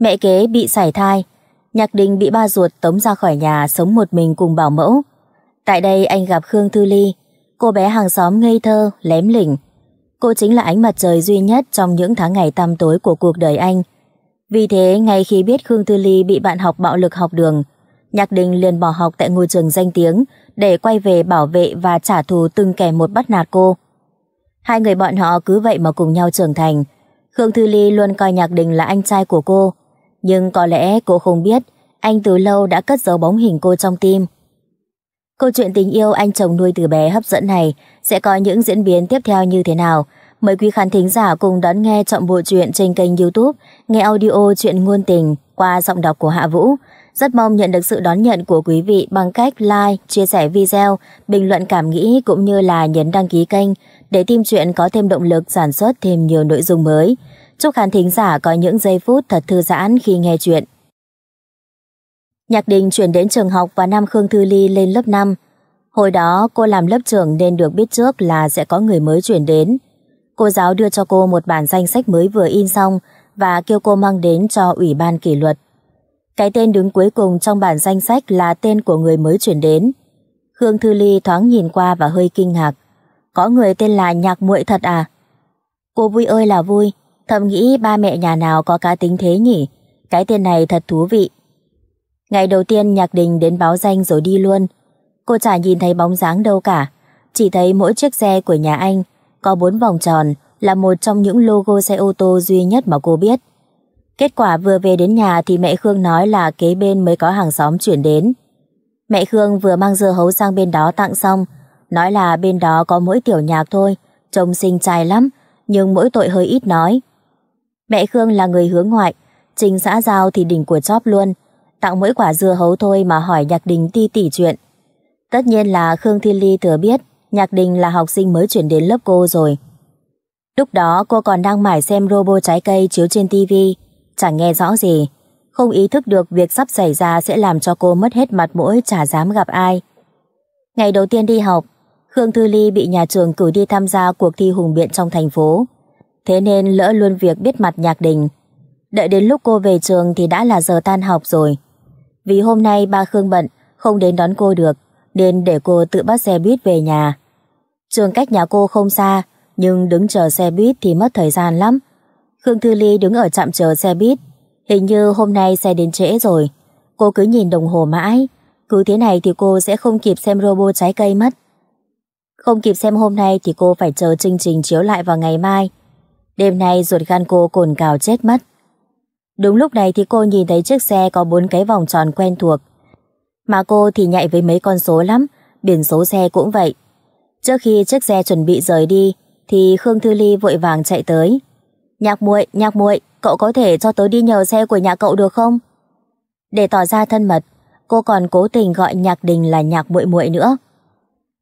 Mẹ kế bị sảy thai, Nhạc Đình bị ba ruột tống ra khỏi nhà sống một mình cùng bảo mẫu. Tại đây anh gặp Khương Thư Ly, cô bé hàng xóm ngây thơ, lém lỉnh. Cô chính là ánh mặt trời duy nhất trong những tháng ngày tăm tối của cuộc đời anh. Vì thế, ngay khi biết Khương Thư Ly bị bạn học bạo lực học đường, Nhạc Đình liền bỏ học tại ngôi trường danh tiếng để quay về bảo vệ và trả thù từng kẻ một bắt nạt cô. Hai người bọn họ cứ vậy mà cùng nhau trưởng thành. Khương Thư Ly luôn coi Nhạc Đình là anh trai của cô, nhưng có lẽ cô không biết anh từ lâu đã cất giấu bóng hình cô trong tim. Câu chuyện tình yêu anh chồng nuôi từ bé hấp dẫn này sẽ có những diễn biến tiếp theo như thế nào? Mời quý khán thính giả cùng đón nghe trọn bộ truyện trên kênh YouTube Nghe Audio Chuyện Ngôn Tình qua giọng đọc của Hạ Vũ. Rất mong nhận được sự đón nhận của quý vị bằng cách like, chia sẻ video, bình luận cảm nghĩ cũng như là nhấn đăng ký kênh để team truyện có thêm động lực sản xuất thêm nhiều nội dung mới. Chúc khán thính giả có những giây phút thật thư giãn khi nghe truyện. Nhạc Đình chuyển đến trường học vào năm Khương Thư Ly lên lớp 5. Hồi đó cô làm lớp trưởng nên được biết trước là sẽ có người mới chuyển đến. Cô giáo đưa cho cô một bản danh sách mới vừa in xong và kêu cô mang đến cho ủy ban kỷ luật. Cái tên đứng cuối cùng trong bản danh sách là tên của người mới chuyển đến. Khương Thư Ly thoáng nhìn qua và hơi kinh ngạc. Có người tên là Nhạc Muội thật à? Cô vui ơi là vui, thầm nghĩ ba mẹ nhà nào có cá tính thế nhỉ? Cái tên này thật thú vị. Ngày đầu tiên Nhạc Đình đến báo danh rồi đi luôn. Cô chả nhìn thấy bóng dáng đâu cả, chỉ thấy mỗi chiếc xe của nhà anh có 4 vòng tròn, là một trong những logo xe ô tô duy nhất mà cô biết. Kết quả vừa về đến nhà thì mẹ Khương nói là kế bên mới có hàng xóm chuyển đến. Mẹ Khương vừa mang dưa hấu sang bên đó tặng xong, nói là bên đó có mỗi Tiểu Nhạc thôi, trông xinh trai lắm, nhưng mỗi tội hơi ít nói. Mẹ Khương là người hướng ngoại, trình xã giao thì đỉnh của chóp luôn, tặng mỗi quả dưa hấu thôi mà hỏi Nhạc Đình ti tỉ chuyện. Tất nhiên là Khương Thư Ly thừa biết Nhạc Đình là học sinh mới chuyển đến lớp cô rồi. Lúc đó cô còn đang mải xem Robot Trái Cây chiếu trên tivi, chẳng nghe rõ gì, không ý thức được việc sắp xảy ra sẽ làm cho cô mất hết mặt mũi, chả dám gặp ai. Ngày đầu tiên đi học, Khương Thư Ly bị nhà trường cử đi tham gia cuộc thi hùng biện trong thành phố, thế nên lỡ luôn việc biết mặt Nhạc Đình. Đợi đến lúc cô về trường thì đã là giờ tan học rồi. Vì hôm nay ba Khương bận, không đến đón cô được, nên để cô tự bắt xe buýt về nhà. Trường cách nhà cô không xa, nhưng đứng chờ xe buýt thì mất thời gian lắm. Khương Thư Ly đứng ở trạm chờ xe buýt. Hình như hôm nay xe đến trễ rồi. Cô cứ nhìn đồng hồ mãi. Cứ thế này thì cô sẽ không kịp xem Robot Trái Cây mất. Không kịp xem hôm nay thì cô phải chờ chương trình chiếu lại vào ngày mai. Đêm nay ruột gan cô cồn cào chết mất. Đúng lúc này thì cô nhìn thấy chiếc xe có 4 cái vòng tròn quen thuộc. Mà cô thì nhạy với mấy con số lắm, biển số xe cũng vậy. Trước khi chiếc xe chuẩn bị rời đi thì Khương Thư Ly vội vàng chạy tới. Nhạc muội, cậu có thể cho tớ đi nhờ xe của nhà cậu được không?" Để tỏ ra thân mật, cô còn cố tình gọi Nhạc Đình là Nhạc muội muội nữa.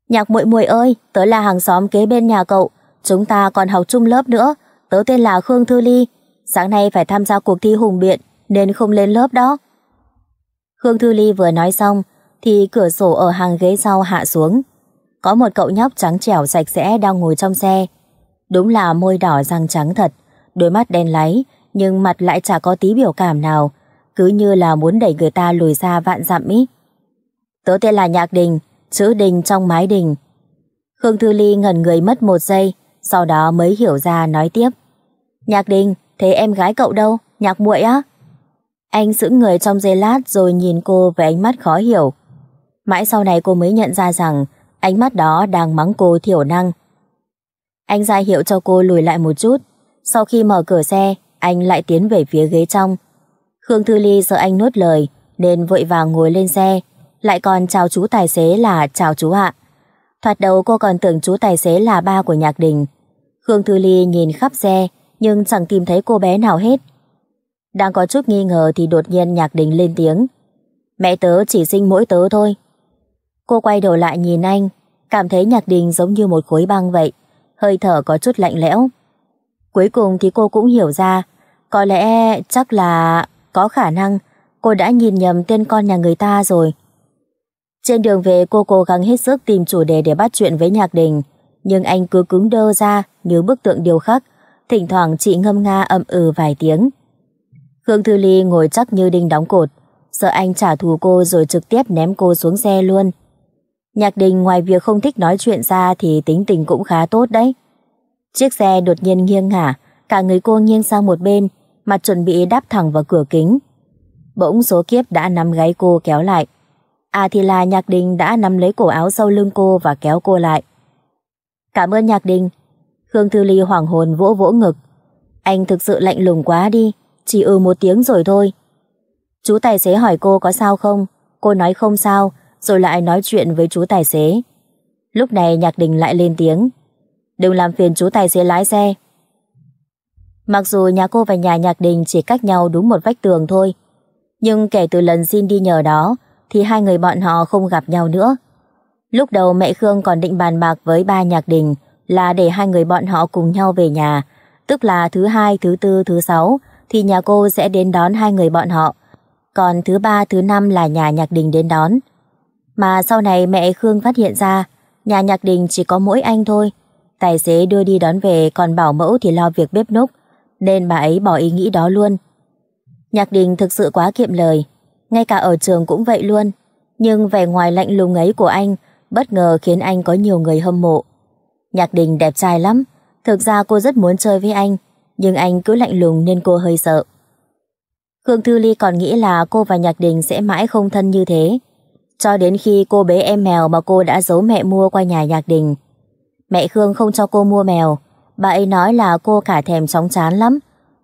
"Nhạc muội muội ơi, tớ là hàng xóm kế bên nhà cậu, chúng ta còn học chung lớp nữa, tớ tên là Khương Thư Ly, sáng nay phải tham gia cuộc thi hùng biện nên không lên lớp đó." Khương Thư Ly vừa nói xong thì cửa sổ ở hàng ghế sau hạ xuống. Có một cậu nhóc trắng trẻo sạch sẽ đang ngồi trong xe. Đúng là môi đỏ răng trắng thật, đôi mắt đen láy, nhưng mặt lại chả có tí biểu cảm nào, cứ như là muốn đẩy người ta lùi ra vạn dặm ý. "Tớ tên là Nhạc Đình, chữ đình trong mái đình." Khương Thư Ly ngẩn người mất một giây, sau đó mới hiểu ra nói tiếp. "Nhạc Đình, thế em gái cậu đâu, Nhạc muội á?" Anh sững người trong giây lát rồi nhìn cô với ánh mắt khó hiểu. Mãi sau này cô mới nhận ra rằng ánh mắt đó đang mắng cô thiểu năng. Anh ra hiệu cho cô lùi lại một chút. Sau khi mở cửa xe, anh lại tiến về phía ghế trong. Khương Thư Ly sợ anh nuốt lời nên vội vàng ngồi lên xe, lại còn chào chú tài xế là "chào chú ạ." Thoạt đầu cô còn tưởng chú tài xế là ba của Nhạc Đình. Khương Thư Ly nhìn khắp xe nhưng chẳng tìm thấy cô bé nào hết. Đang có chút nghi ngờ thì đột nhiên Nhạc Đình lên tiếng. "Mẹ tớ chỉ sinh mỗi tớ thôi." Cô quay đầu lại nhìn anh, cảm thấy Nhạc Đình giống như một khối băng vậy, hơi thở có chút lạnh lẽo. Cuối cùng thì cô cũng hiểu ra, có lẽ chắc là có khả năng cô đã nhìn nhầm tên con nhà người ta rồi. Trên đường về cô cố gắng hết sức tìm chủ đề để bắt chuyện với Nhạc Đình, nhưng anh cứ cứng đơ ra như bức tượng điêu khắc, thỉnh thoảng chỉ ngâm nga ậm ừ vài tiếng. Khương Thư Ly ngồi chắc như đinh đóng cột, sợ anh trả thù cô rồi trực tiếp ném cô xuống xe luôn. Nhạc Đình ngoài việc không thích nói chuyện ra thì tính tình cũng khá tốt đấy. Chiếc xe đột nhiên nghiêng ngả, cả người cô nghiêng sang một bên, mặt chuẩn bị đáp thẳng vào cửa kính. Bỗng số kiếp đã nắm gáy cô kéo lại. À thì là Nhạc Đình đã nắm lấy cổ áo sau lưng cô và kéo cô lại. Cảm ơn Nhạc Đình. Khương Thư Ly hoảng hồn vỗ vỗ ngực. Anh thực sự lạnh lùng quá đi, chỉ một tiếng rồi thôi. Chú tài xế hỏi cô có sao không, cô nói không sao, rồi lại nói chuyện với chú tài xế. Lúc này Nhạc Đình lại lên tiếng. Đừng làm phiền chú tài xế lái xe. Mặc dù nhà cô và nhà Nhạc Đình chỉ cách nhau đúng một vách tường thôi, nhưng kể từ lần xin đi nhờ đó thì hai người bọn họ không gặp nhau nữa. Lúc đầu mẹ Khương còn định bàn bạc với ba Nhạc Đình là để hai người bọn họ cùng nhau về nhà, tức là thứ hai, thứ tư, thứ sáu thì nhà cô sẽ đến đón hai người bọn họ, còn thứ ba, thứ năm là nhà Nhạc Đình đến đón. Mà sau này mẹ Khương phát hiện ra nhà Nhạc Đình chỉ có mỗi anh thôi, tài xế đưa đi đón về, còn bảo mẫu thì lo việc bếp núc, nên bà ấy bỏ ý nghĩ đó luôn. Nhạc Đình thực sự quá kiệm lời, ngay cả ở trường cũng vậy luôn. Nhưng vẻ ngoài lạnh lùng ấy của anh bất ngờ khiến anh có nhiều người hâm mộ. Nhạc Đình đẹp trai lắm, thực ra cô rất muốn chơi với anh, nhưng anh cứ lạnh lùng nên cô hơi sợ. Khương Thư Ly còn nghĩ là cô và Nhạc Đình sẽ mãi không thân như thế, cho đến khi cô bế em mèo mà cô đã giấu mẹ mua qua nhà Nhạc Đình. Mẹ Khương không cho cô mua mèo, bà ấy nói là cô cả thèm chóng chán lắm,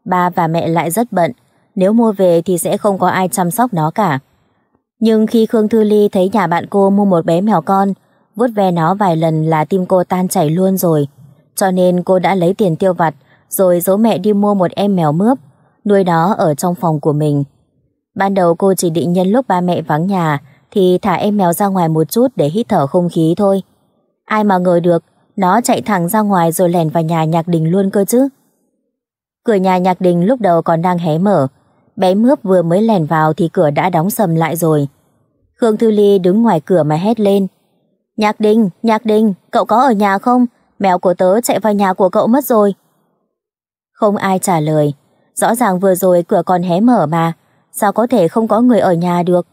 ba và mẹ lại rất bận, nếu mua về thì sẽ không có ai chăm sóc nó cả. Nhưng khi Khương Thư Ly thấy nhà bạn cô mua một bé mèo con, vuốt ve nó vài lần là tim cô tan chảy luôn rồi, cho nên cô đã lấy tiền tiêu vặt rồi giấu mẹ đi mua một em mèo mướp, nuôi nó ở trong phòng của mình. Ban đầu cô chỉ định nhân lúc ba mẹ vắng nhà thì thả em mèo ra ngoài một chút để hít thở không khí thôi. Ai mà ngờ được, nó chạy thẳng ra ngoài rồi lẻn vào nhà Nhạc Đình luôn cơ chứ. Cửa nhà Nhạc Đình lúc đầu còn đang hé mở, bé mướp vừa mới lẻn vào thì cửa đã đóng sầm lại rồi. Khương Thư Ly đứng ngoài cửa mà hét lên. Nhạc Đình, Nhạc Đình, cậu có ở nhà không? Mèo của tớ chạy vào nhà của cậu mất rồi. Không ai trả lời. Rõ ràng vừa rồi cửa còn hé mở mà, sao có thể không có người ở nhà được?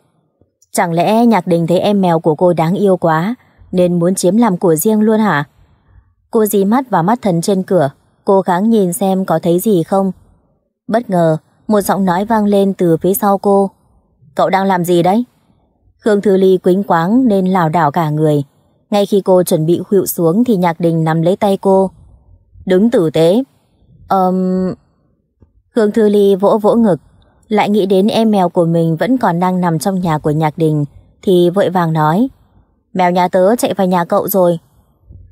Chẳng lẽ Nhạc Đình thấy em mèo của cô đáng yêu quá nên muốn chiếm làm của riêng luôn hả? Cô dí mắt vào mắt thần trên cửa, cố gắng nhìn xem có thấy gì không. Bất ngờ, một giọng nói vang lên từ phía sau cô. Cậu đang làm gì đấy? Khương Thư Ly quính quáng nên lảo đảo cả người. Ngay khi cô chuẩn bị khuỵu xuống thì Nhạc Đình nắm lấy tay cô. Đứng tử tế. Khương Thư Ly vỗ vỗ ngực, lại nghĩ đến em mèo của mình vẫn còn đang nằm trong nhà của Nhạc Đình thì vội vàng nói. Mèo nhà tớ chạy vào nhà cậu rồi.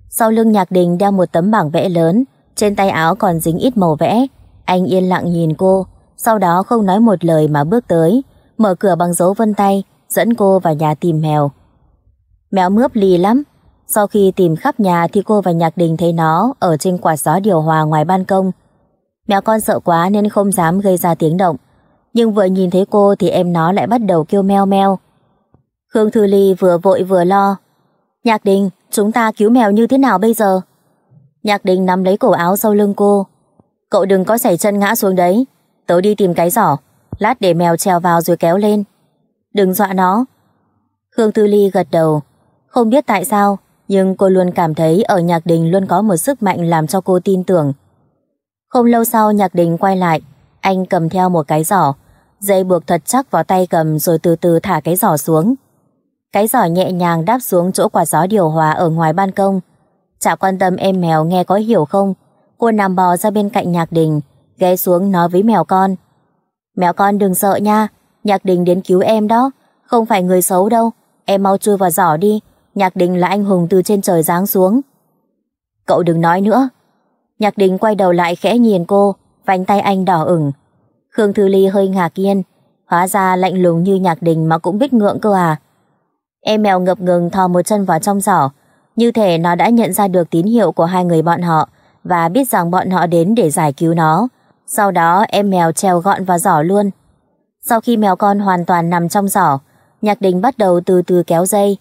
Sau lưng Nhạc Đình đeo một tấm bảng vẽ lớn, trên tay áo còn dính ít màu vẽ. Anh yên lặng nhìn cô, sau đó không nói một lời mà bước tới, mở cửa bằng dấu vân tay, dẫn cô vào nhà tìm mèo. Mèo mướp lì lắm, sau khi tìm khắp nhà thì cô và Nhạc Đình thấy nó ở trên quạt gió điều hòa ngoài ban công. Mèo con sợ quá nên không dám gây ra tiếng động, nhưng vừa nhìn thấy cô thì em nó lại bắt đầu kêu meo meo. Khương Thư Ly vừa vội vừa lo. Nhạc Đình, chúng ta cứu mèo như thế nào bây giờ? Nhạc Đình nắm lấy cổ áo sau lưng cô. Cậu đừng có sẩy chân ngã xuống đấy, tớ đi tìm cái giỏ, lát để mèo trèo vào rồi kéo lên. Đừng dọa nó. Khương Thư Ly gật đầu. Không biết tại sao, nhưng cô luôn cảm thấy ở Nhạc Đình luôn có một sức mạnh làm cho cô tin tưởng. Không lâu sau Nhạc Đình quay lại, anh cầm theo một cái giỏ, dây buộc thật chắc vào tay cầm rồi từ từ thả cái giỏ xuống. Cái giỏ nhẹ nhàng đáp xuống chỗ quạt gió điều hòa ở ngoài ban công. Chả quan tâm em mèo nghe có hiểu không, cô nằm bò ra bên cạnh Nhạc Đình, ghé xuống nói với mèo con. Mèo con đừng sợ nha, Nhạc Đình đến cứu em đó, không phải người xấu đâu, em mau chui vào giỏ đi, Nhạc Đình là anh hùng từ trên trời giáng xuống. Cậu đừng nói nữa. Nhạc Đình quay đầu lại khẽ nhìn cô, vành tay anh đỏ ửng. Khương Thư Ly hơi ngạc nhiên, hóa ra lạnh lùng như Nhạc Đình mà cũng biết ngượng cơ à. Em mèo ngập ngừng thò một chân vào trong giỏ, như thể nó đã nhận ra được tín hiệu của hai người bọn họ và biết rằng bọn họ đến để giải cứu nó. Sau đó em mèo trèo gọn vào giỏ luôn. Sau khi mèo con hoàn toàn nằm trong giỏ, Nhạc Đình bắt đầu từ từ kéo dây.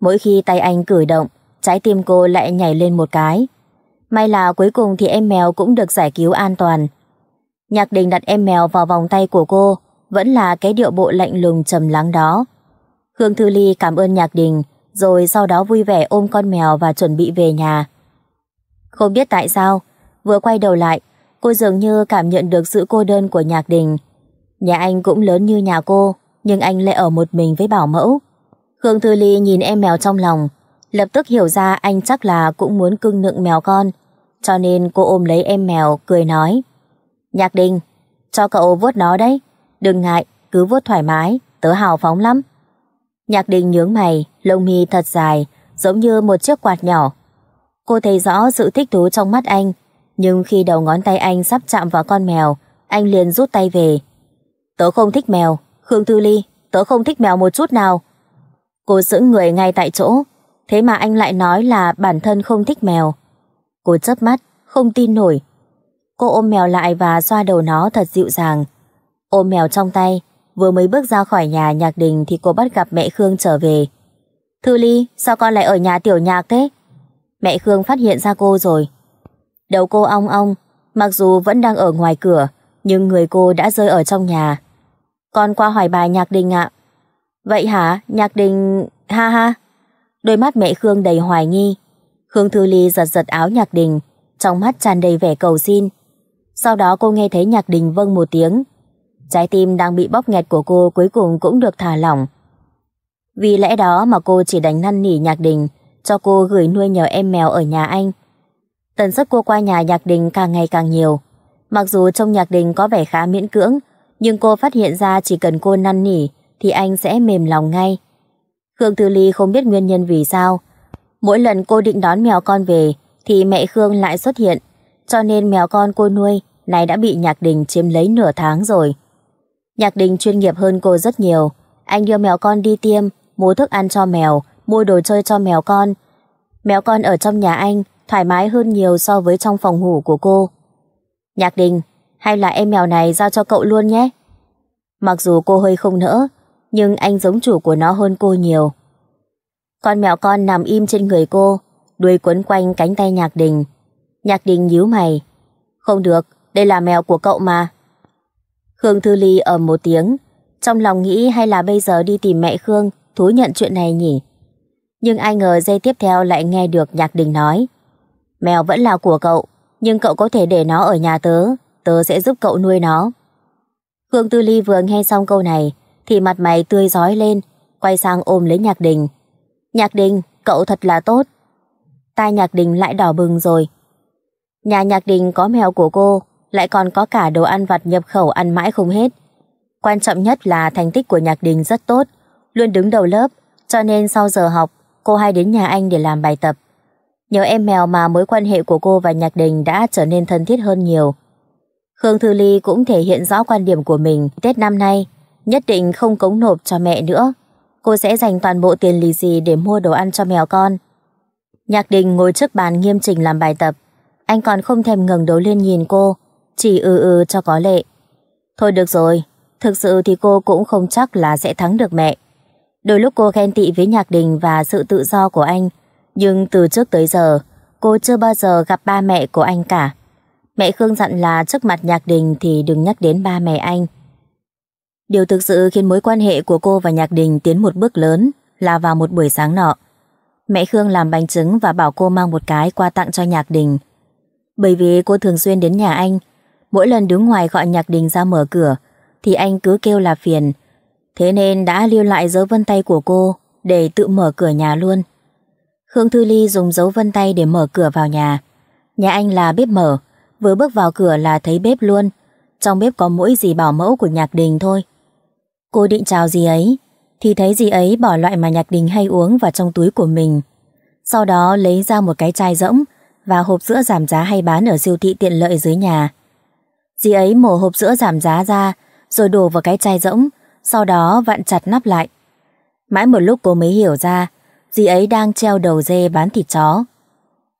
Mỗi khi tay anh cử động, trái tim cô lại nhảy lên một cái. May là cuối cùng thì em mèo cũng được giải cứu an toàn. Nhạc Đình đặt em mèo vào vòng tay của cô, vẫn là cái điệu bộ lạnh lùng trầm lắng đó. Khương Thư Ly cảm ơn Nhạc Đình, rồi sau đó vui vẻ ôm con mèo và chuẩn bị về nhà. Không biết tại sao, vừa quay đầu lại, cô dường như cảm nhận được sự cô đơn của Nhạc Đình. Nhà anh cũng lớn như nhà cô, nhưng anh lại ở một mình với bảo mẫu. Khương Thư Ly nhìn em mèo trong lòng, lập tức hiểu ra anh chắc là cũng muốn cưng nựng mèo con, cho nên cô ôm lấy em mèo, cười nói. Nhạc Đình, cho cậu vuốt nó đấy, đừng ngại, cứ vuốt thoải mái, tớ hào phóng lắm. Nhạc Đình nhướng mày, lông mi thật dài, giống như một chiếc quạt nhỏ. Cô thấy rõ sự thích thú trong mắt anh, nhưng khi đầu ngón tay anh sắp chạm vào con mèo, anh liền rút tay về. Tớ không thích mèo, Khương Thư Ly, tớ không thích mèo một chút nào. Cô sững người ngay tại chỗ, thế mà anh lại nói là bản thân không thích mèo. Cô chớp mắt, không tin nổi. Cô ôm mèo lại và xoa đầu nó thật dịu dàng. Ôm mèo trong tay, vừa mới bước ra khỏi nhà Nhạc Đình thì cô bắt gặp mẹ Khương trở về. Thư Ly, sao con lại ở nhà tiểu Nhạc thế? Mẹ Khương phát hiện ra cô rồi. Đầu cô ong ong, mặc dù vẫn đang ở ngoài cửa, nhưng người cô đã rơi ở trong nhà. Con qua hỏi bà Nhạc Đình ạ. Vậy hả, Nhạc Đình... ha ha. Đôi mắt mẹ Khương đầy hoài nghi. Khương Thư Ly giật giật áo Nhạc Đình, trong mắt tràn đầy vẻ cầu xin. Sau đó cô nghe thấy Nhạc Đình vâng một tiếng. Trái tim đang bị bóp nghẹt của cô cuối cùng cũng được thả lỏng. Vì lẽ đó mà cô chỉ đành năn nỉ Nhạc Đình cho cô gửi nuôi nhờ em mèo ở nhà anh. Tần suất cô qua nhà Nhạc Đình càng ngày càng nhiều. Mặc dù trông Nhạc Đình có vẻ khá miễn cưỡng, nhưng cô phát hiện ra chỉ cần cô năn nỉ thì anh sẽ mềm lòng ngay. Khương Thư Ly không biết nguyên nhân vì sao, mỗi lần cô định đón mèo con về thì mẹ Khương lại xuất hiện, cho nên mèo con cô nuôi này đã bị Nhạc Đình chiếm lấy nửa tháng rồi. Nhạc Đình chuyên nghiệp hơn cô rất nhiều. Anh đưa mèo con đi tiêm, mua thức ăn cho mèo, mua đồ chơi cho mèo con. Mèo con ở trong nhà anh thoải mái hơn nhiều so với trong phòng ngủ của cô. Nhạc Đình, hay là em mèo này giao cho cậu luôn nhé. Mặc dù cô hơi không nỡ, nhưng anh giống chủ của nó hơn cô nhiều. Con mèo con nằm im trên người cô, đuôi quấn quanh cánh tay Nhạc Đình. Nhạc Đình nhíu mày. Không được, đây là mèo của cậu mà. Khương Thư Ly ầm một tiếng, trong lòng nghĩ hay là bây giờ đi tìm mẹ Khương thú nhận chuyện này nhỉ. Nhưng ai ngờ giây tiếp theo lại nghe được Nhạc Đình nói. Mèo vẫn là của cậu, nhưng cậu có thể để nó ở nhà tớ, tớ sẽ giúp cậu nuôi nó. Khương Thư Ly vừa nghe xong câu này thì mặt mày tươi rói lên, quay sang ôm lấy Nhạc Đình. Nhạc Đình, cậu thật là tốt. Tai Nhạc Đình lại đỏ bừng rồi. Nhà Nhạc Đình có mèo của cô, lại còn có cả đồ ăn vặt nhập khẩu ăn mãi không hết. Quan trọng nhất là thành tích của Nhạc Đình rất tốt, luôn đứng đầu lớp, cho nên sau giờ học cô hay đến nhà anh để làm bài tập. Nhờ em mèo mà mối quan hệ của cô và Nhạc Đình đã trở nên thân thiết hơn nhiều. Khương Thư Ly cũng thể hiện rõ quan điểm của mình. Tết năm nay nhất định không cống nộp cho mẹ nữa, cô sẽ dành toàn bộ tiền lì xì để mua đồ ăn cho mèo con. Nhạc Đình ngồi trước bàn nghiêm chỉnh làm bài tập, anh còn không thèm ngẩng đầu lên nhìn cô, chỉ cho có lệ. Thôi được rồi, thực sự thì cô cũng không chắc là sẽ thắng được mẹ. Đôi lúc cô ghen tị với Nhạc Đình và sự tự do của anh, nhưng từ trước tới giờ cô chưa bao giờ gặp ba mẹ của anh cả. Mẹ Khương dặn là trước mặt Nhạc Đình thì đừng nhắc đến ba mẹ anh. Điều thực sự khiến mối quan hệ của cô và Nhạc Đình tiến một bước lớn là vào một buổi sáng nọ. Mẹ Khương làm bánh trứng và bảo cô mang một cái qua tặng cho Nhạc Đình. Bởi vì cô thường xuyên đến nhà anh, mỗi lần đứng ngoài gọi Nhạc Đình ra mở cửa thì anh cứ kêu là phiền, thế nên đã lưu lại dấu vân tay của cô để tự mở cửa nhà luôn. Khương Thư Ly dùng dấu vân tay để mở cửa vào nhà. Nhà anh là bếp mở, vừa bước vào cửa là thấy bếp luôn. Trong bếp có mỗi dì bảo mẫu của Nhạc Đình thôi. Cô định chào dì ấy thì thấy dì ấy bỏ loại mà Nhạc Đình hay uống vào trong túi của mình, sau đó lấy ra một cái chai rỗng và hộp sữa giảm giá hay bán ở siêu thị tiện lợi dưới nhà. Dì ấy mổ hộp sữa giảm giá ra rồi đổ vào cái chai rỗng, sau đó vặn chặt nắp lại. Mãi một lúc cô mới hiểu ra dì ấy đang treo đầu dê bán thịt chó.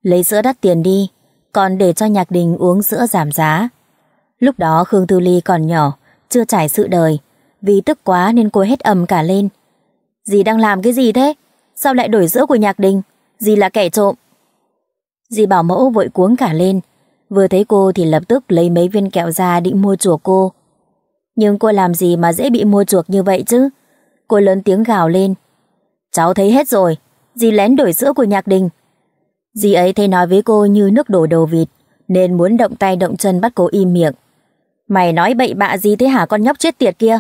Lấy sữa đắt tiền đi, còn để cho Nhạc Đình uống sữa giảm giá. Lúc đó Khương Thư Ly còn nhỏ, chưa trải sự đời, vì tức quá nên cô hét ầm cả lên. Dì đang làm cái gì thế? Sao lại đổi sữa của Nhạc Đình? Dì là kẻ trộm. Dì bảo mẫu vội cuống cả lên, vừa thấy cô thì lập tức lấy mấy viên kẹo ra định mua chuộc cô. Nhưng cô làm gì mà dễ bị mua chuộc như vậy chứ? Cô lớn tiếng gào lên. Cháu thấy hết rồi, dì lén đổi sữa của Nhạc Đình. Dì ấy thấy nói với cô như nước đổ đầu vịt, nên muốn động tay động chân bắt cô im miệng. Mày nói bậy bạ gì thế hả con nhóc chết tiệt kia?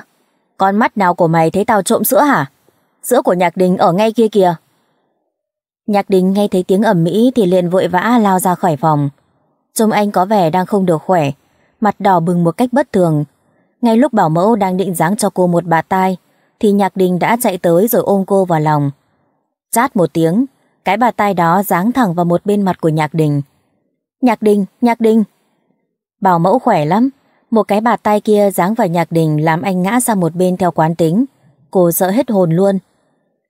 Con mắt nào của mày thấy tao trộm sữa hả? Sữa của Nhạc Đình ở ngay kia kìa. Nhạc Đình nghe thấy tiếng ầm ĩ thì liền vội vã lao ra khỏi phòng. Trông anh có vẻ đang không được khỏe, mặt đỏ bừng một cách bất thường. Ngay lúc bảo mẫu đang định giáng cho cô một bạt tai thì Nhạc Đình đã chạy tới rồi ôm cô vào lòng. Chát một tiếng, cái bạt tai đó giáng thẳng vào một bên mặt của Nhạc Đình. Nhạc Đình, Nhạc Đình. Bảo mẫu khỏe lắm, một cái bạt tai kia giáng vào Nhạc Đình làm anh ngã sang một bên theo quán tính. Cô sợ hết hồn luôn.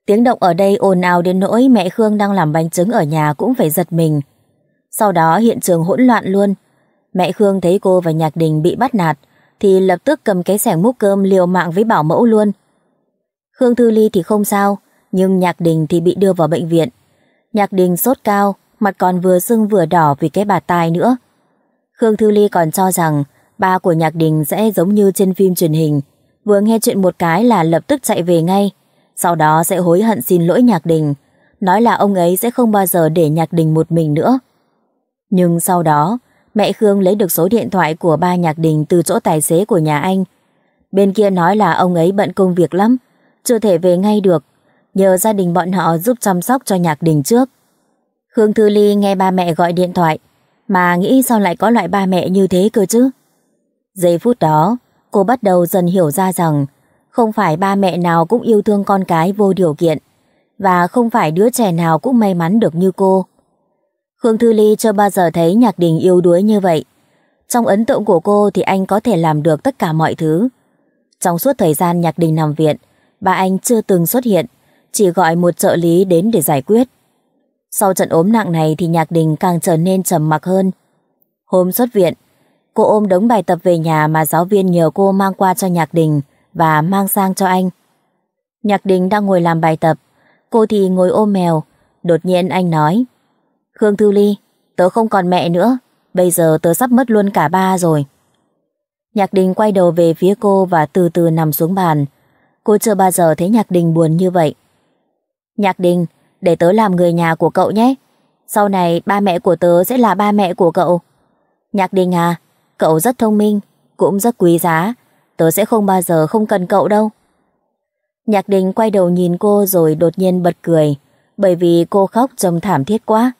Tiếng động ở đây ồn ào đến nỗi mẹ Khương đang làm bánh trứng ở nhà cũng phải giật mình. Sau đó hiện trường hỗn loạn luôn. Mẹ Khương thấy cô và Nhạc Đình bị bắt nạt thì lập tức cầm cái xẻng múc cơm liều mạng với bảo mẫu luôn. Khương Thư Ly thì không sao, nhưng Nhạc Đình thì bị đưa vào bệnh viện. Nhạc Đình sốt cao, mặt còn vừa sưng vừa đỏ vì cái bạt tai nữa. Khương Thư Ly còn cho rằng ba của Nhạc Đình sẽ giống như trên phim truyền hình, vừa nghe chuyện một cái là lập tức chạy về ngay, sau đó sẽ hối hận xin lỗi Nhạc Đình, nói là ông ấy sẽ không bao giờ để Nhạc Đình một mình nữa. Nhưng sau đó, mẹ Khương lấy được số điện thoại của ba Nhạc Đình từ chỗ tài xế của nhà anh. Bên kia nói là ông ấy bận công việc lắm, chưa thể về ngay được, nhờ gia đình bọn họ giúp chăm sóc cho Nhạc Đình trước. Khương Thư Ly nghe ba mẹ gọi điện thoại, mà nghĩ sao lại có loại ba mẹ như thế cơ chứ? Giây phút đó, cô bắt đầu dần hiểu ra rằng không phải ba mẹ nào cũng yêu thương con cái vô điều kiện, và không phải đứa trẻ nào cũng may mắn được như cô. Khương Thư Ly chưa bao giờ thấy Nhạc Đình yếu đuối như vậy. Trong ấn tượng của cô thì anh có thể làm được tất cả mọi thứ. Trong suốt thời gian Nhạc Đình nằm viện, bà anh chưa từng xuất hiện, chỉ gọi một trợ lý đến để giải quyết. Sau trận ốm nặng này thì Nhạc Đình càng trở nên trầm mặc hơn. Hôm xuất viện, cô ôm đống bài tập về nhà mà giáo viên nhờ cô mang qua cho Nhạc Đình và mang sang cho anh. Nhạc Đình đang ngồi làm bài tập, cô thì ngồi ôm mèo. Đột nhiên anh nói, Khương Thư Ly, tớ không còn mẹ nữa, bây giờ tớ sắp mất luôn cả ba rồi. Nhạc Đình quay đầu về phía cô và từ từ nằm xuống bàn. Cô chưa bao giờ thấy Nhạc Đình buồn như vậy. Nhạc Đình, để tớ làm người nhà của cậu nhé. Sau này ba mẹ của tớ sẽ là ba mẹ của cậu. Nhạc Đình à, cậu rất thông minh, cũng rất quý giá. Tớ sẽ không bao giờ không cần cậu đâu. Nhạc Đình quay đầu nhìn cô rồi đột nhiên bật cười, bởi vì cô khóc trông thảm thiết quá.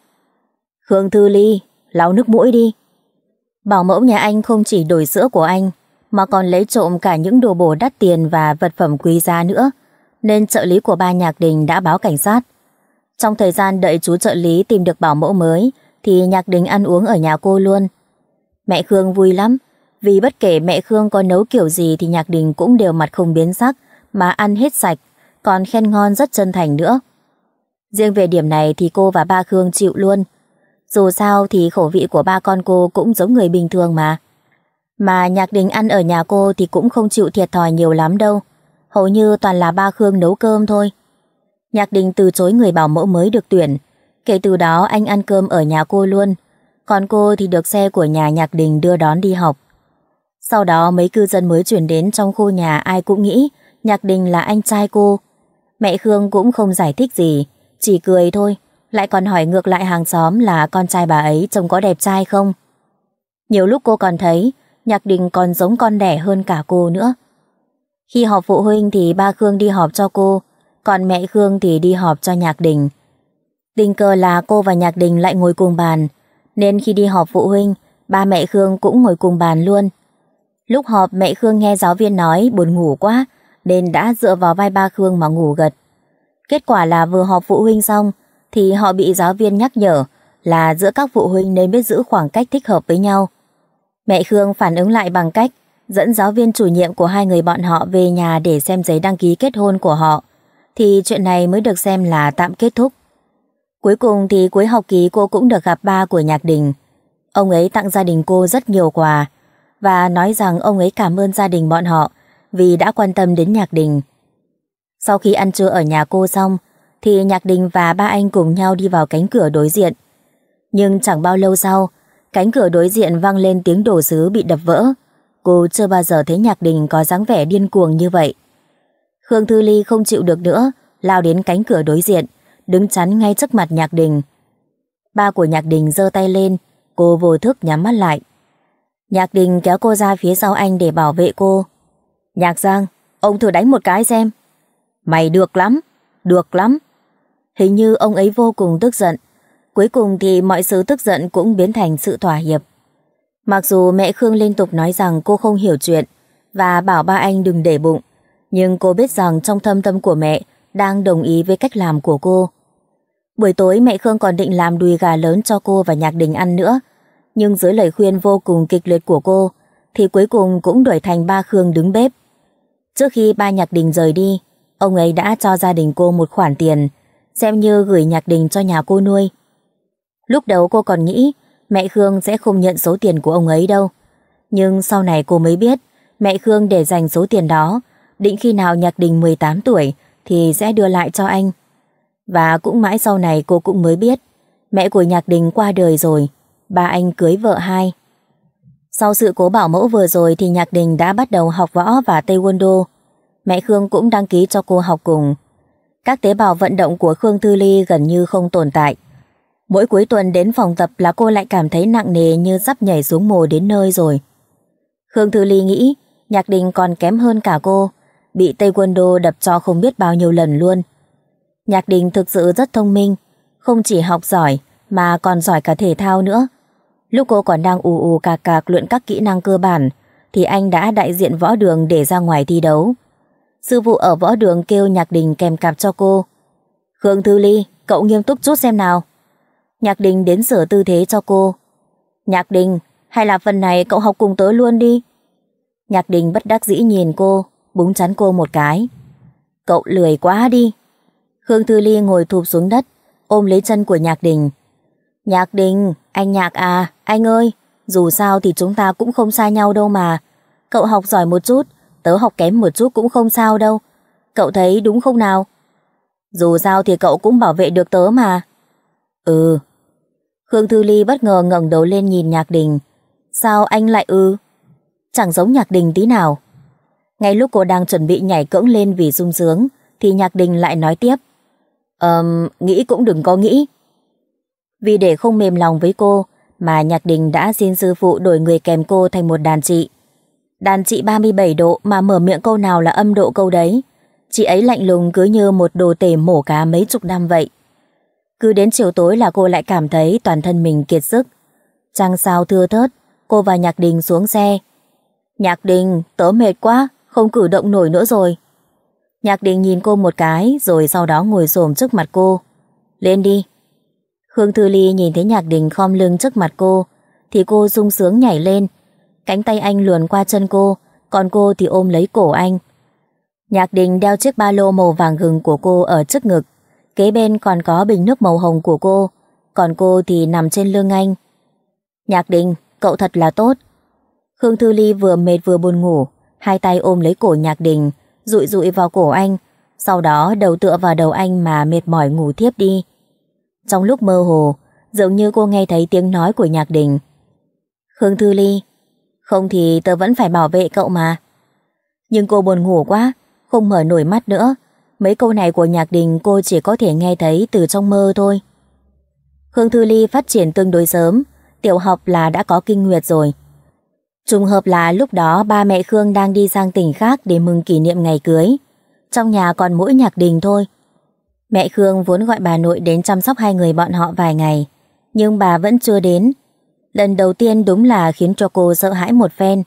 Khương Thư Ly, lau nước mũi đi. Bảo mẫu nhà anh không chỉ đổi sữa của anh mà còn lấy trộm cả những đồ bổ đắt tiền và vật phẩm quý giá nữa, nên trợ lý của ba Nhạc Đình đã báo cảnh sát. Trong thời gian đợi chú trợ lý tìm được bảo mẫu mới thì Nhạc Đình ăn uống ở nhà cô luôn. Mẹ Khương vui lắm, vì bất kể mẹ Khương có nấu kiểu gì thì Nhạc Đình cũng đều mặt không biến sắc mà ăn hết sạch, còn khen ngon rất chân thành nữa. Riêng về điểm này thì cô và ba Khương chịu luôn. Dù sao thì khẩu vị của ba con cô cũng giống người bình thường mà. Mà Nhạc Đình ăn ở nhà cô thì cũng không chịu thiệt thòi nhiều lắm đâu, hầu như toàn là ba Khương nấu cơm thôi. Nhạc Đình từ chối người bảo mẫu mới được tuyển, kể từ đó anh ăn cơm ở nhà cô luôn, còn cô thì được xe của nhà Nhạc Đình đưa đón đi học. Sau đó mấy cư dân mới chuyển đến trong khu nhà ai cũng nghĩ Nhạc Đình là anh trai cô. Mẹ Khương cũng không giải thích gì, chỉ cười thôi, lại còn hỏi ngược lại hàng xóm là con trai bà ấy trông có đẹp trai không. Nhiều lúc cô còn thấy Nhạc Đình còn giống con đẻ hơn cả cô nữa. Khi họp phụ huynh thì ba Khương đi họp cho cô, còn mẹ Khương thì đi họp cho Nhạc Đình. Tình cờ là cô và Nhạc Đình lại ngồi cùng bàn, nên khi đi họp phụ huynh, ba mẹ Khương cũng ngồi cùng bàn luôn. Lúc họp mẹ Khương nghe giáo viên nói buồn ngủ quá nên đã dựa vào vai ba Khương mà ngủ gật. Kết quả là vừa họp phụ huynh xong thì họ bị giáo viên nhắc nhở là giữa các phụ huynh nên biết giữ khoảng cách thích hợp với nhau. Mẹ Khương phản ứng lại bằng cách dẫn giáo viên chủ nhiệm của hai người bọn họ về nhà để xem giấy đăng ký kết hôn của họ, thì chuyện này mới được xem là tạm kết thúc. Cuối cùng thì cuối học kỳ cô cũng được gặp ba của Nhạc Đình. Ông ấy tặng gia đình cô rất nhiều quà và nói rằng ông ấy cảm ơn gia đình bọn họ vì đã quan tâm đến Nhạc Đình. Sau khi ăn trưa ở nhà cô xong thì Nhạc Đình và ba anh cùng nhau đi vào cánh cửa đối diện. Nhưng chẳng bao lâu sau Cánh cửa đối diện vang lên tiếng đồ sứ bị đập vỡ. Cô chưa bao giờ thấy Nhạc Đình có dáng vẻ điên cuồng như vậy. Khương Thư Ly không chịu được nữa, lao đến cánh cửa đối diện, đứng chắn ngay trước mặt Nhạc Đình. Ba của Nhạc Đình giơ tay lên, cô vô thức nhắm mắt lại. Nhạc Đình kéo cô ra phía sau anh để bảo vệ cô. Nhạc Giang, ông thử đánh một cái xem. Mày được lắm, được lắm. Hình như ông ấy vô cùng tức giận. Cuối cùng thì mọi sự tức giận cũng biến thành sự thỏa hiệp. Mặc dù mẹ Khương liên tục nói rằng cô không hiểu chuyện và bảo ba anh đừng để bụng, nhưng cô biết rằng trong thâm tâm của mẹ đang đồng ý với cách làm của cô. Buổi tối mẹ Khương còn định làm đùi gà lớn cho cô và Nhạc Đình ăn nữa, nhưng dưới lời khuyên vô cùng kịch liệt của cô thì cuối cùng cũng đổi thành ba Khương đứng bếp. Trước khi ba Nhạc Đình rời đi, ông ấy đã cho gia đình cô một khoản tiền, xem như gửi Nhạc Đình cho nhà cô nuôi. Lúc đầu cô còn nghĩ mẹ Khương sẽ không nhận số tiền của ông ấy đâu. Nhưng sau này cô mới biết mẹ Khương để dành số tiền đó, định khi nào Nhạc Đình 18 tuổi thì sẽ đưa lại cho anh. Và cũng mãi sau này cô cũng mới biết mẹ của Nhạc Đình qua đời rồi, ba anh cưới vợ hai. Sau sự cố bảo mẫu vừa rồi thì Nhạc Đình đã bắt đầu học võ và taekwondo. Mẹ Khương cũng đăng ký cho cô học cùng. Các tế bào vận động của Khương Thư Ly gần như không tồn tại. Mỗi cuối tuần đến phòng tập là cô lại cảm thấy nặng nề như sắp nhảy xuống mồ đến nơi rồi. Khương Thư Ly nghĩ Nhạc Đình còn kém hơn cả cô, bị taekwondo đập cho không biết bao nhiêu lần luôn. Nhạc Đình thực sự rất thông minh, không chỉ học giỏi mà còn giỏi cả thể thao nữa. Lúc cô còn đang ù ù cà cà luyện các kỹ năng cơ bản thì anh đã đại diện võ đường để ra ngoài thi đấu. Sư phụ ở võ đường kêu Nhạc Đình kèm cặp cho cô. Khương Thư Ly, cậu nghiêm túc chút xem nào. Nhạc Đình đến sửa tư thế cho cô. Nhạc Đình, hay là phần này cậu học cùng tớ luôn đi. Nhạc Đình bất đắc dĩ nhìn cô, búng chắn cô một cái. Cậu lười quá đi. Khương Thư Ly ngồi thụp xuống đất, ôm lấy chân của Nhạc Đình. Nhạc Đình, anh Nhạc à, anh ơi, dù sao thì chúng ta cũng không xa nhau đâu mà. Cậu học giỏi một chút, tớ học kém một chút cũng không sao đâu. Cậu thấy đúng không nào? Dù sao thì cậu cũng bảo vệ được tớ mà. Ừ. Khương Thư Ly bất ngờ ngẩng đầu lên nhìn Nhạc Đình. Sao anh lại ư? Chẳng giống Nhạc Đình tí nào. Ngay lúc cô đang chuẩn bị nhảy cẫng lên vì sung sướng thì Nhạc Đình lại nói tiếp. Nghĩ cũng đừng có nghĩ. Vì để không mềm lòng với cô mà Nhạc Đình đã xin sư phụ đổi người kèm cô thành một đàn chị. Đàn chị 37 độ mà mở miệng câu nào là âm độ câu đấy. Chị ấy lạnh lùng cứ như một đồ tể mổ cá mấy chục năm vậy. Cứ đến chiều tối là cô lại cảm thấy toàn thân mình kiệt sức. Trăng sao thưa thớt, cô và Nhạc Đình xuống xe. Nhạc Đình, tớ mệt quá, không cử động nổi nữa rồi. Nhạc Đình nhìn cô một cái rồi sau đó ngồi xổm trước mặt cô. Lên đi. Khương Thư Ly nhìn thấy Nhạc Đình khom lưng trước mặt cô thì cô sung sướng nhảy lên. Cánh tay anh luồn qua chân cô, còn cô thì ôm lấy cổ anh. Nhạc Đình đeo chiếc ba lô màu vàng gừng của cô ở trước ngực. Kế bên còn có bình nước màu hồng của cô, còn cô thì nằm trên lưng anh. Nhạc Đình, cậu thật là tốt. Khương Thư Ly vừa mệt vừa buồn ngủ, hai tay ôm lấy cổ Nhạc Đình, dụi dụi vào cổ anh, sau đó đầu tựa vào đầu anh mà mệt mỏi ngủ thiếp đi. Trong lúc mơ hồ, dường như cô nghe thấy tiếng nói của Nhạc Đình. Khương Thư Ly, không thì tớ vẫn phải bảo vệ cậu mà. Nhưng cô buồn ngủ quá, không mở nổi mắt nữa. Mấy câu này của Nhạc Đình cô chỉ có thể nghe thấy từ trong mơ thôi. Khương Thư Ly phát triển tương đối sớm, tiểu học là đã có kinh nguyệt rồi. Trùng hợp là lúc đó ba mẹ Khương đang đi sang tỉnh khác để mừng kỷ niệm ngày cưới. Trong nhà còn mỗi Nhạc Đình thôi. Mẹ Khương vốn gọi bà nội đến chăm sóc hai người bọn họ vài ngày, nhưng bà vẫn chưa đến. Lần đầu tiên đúng là khiến cho cô sợ hãi một phen.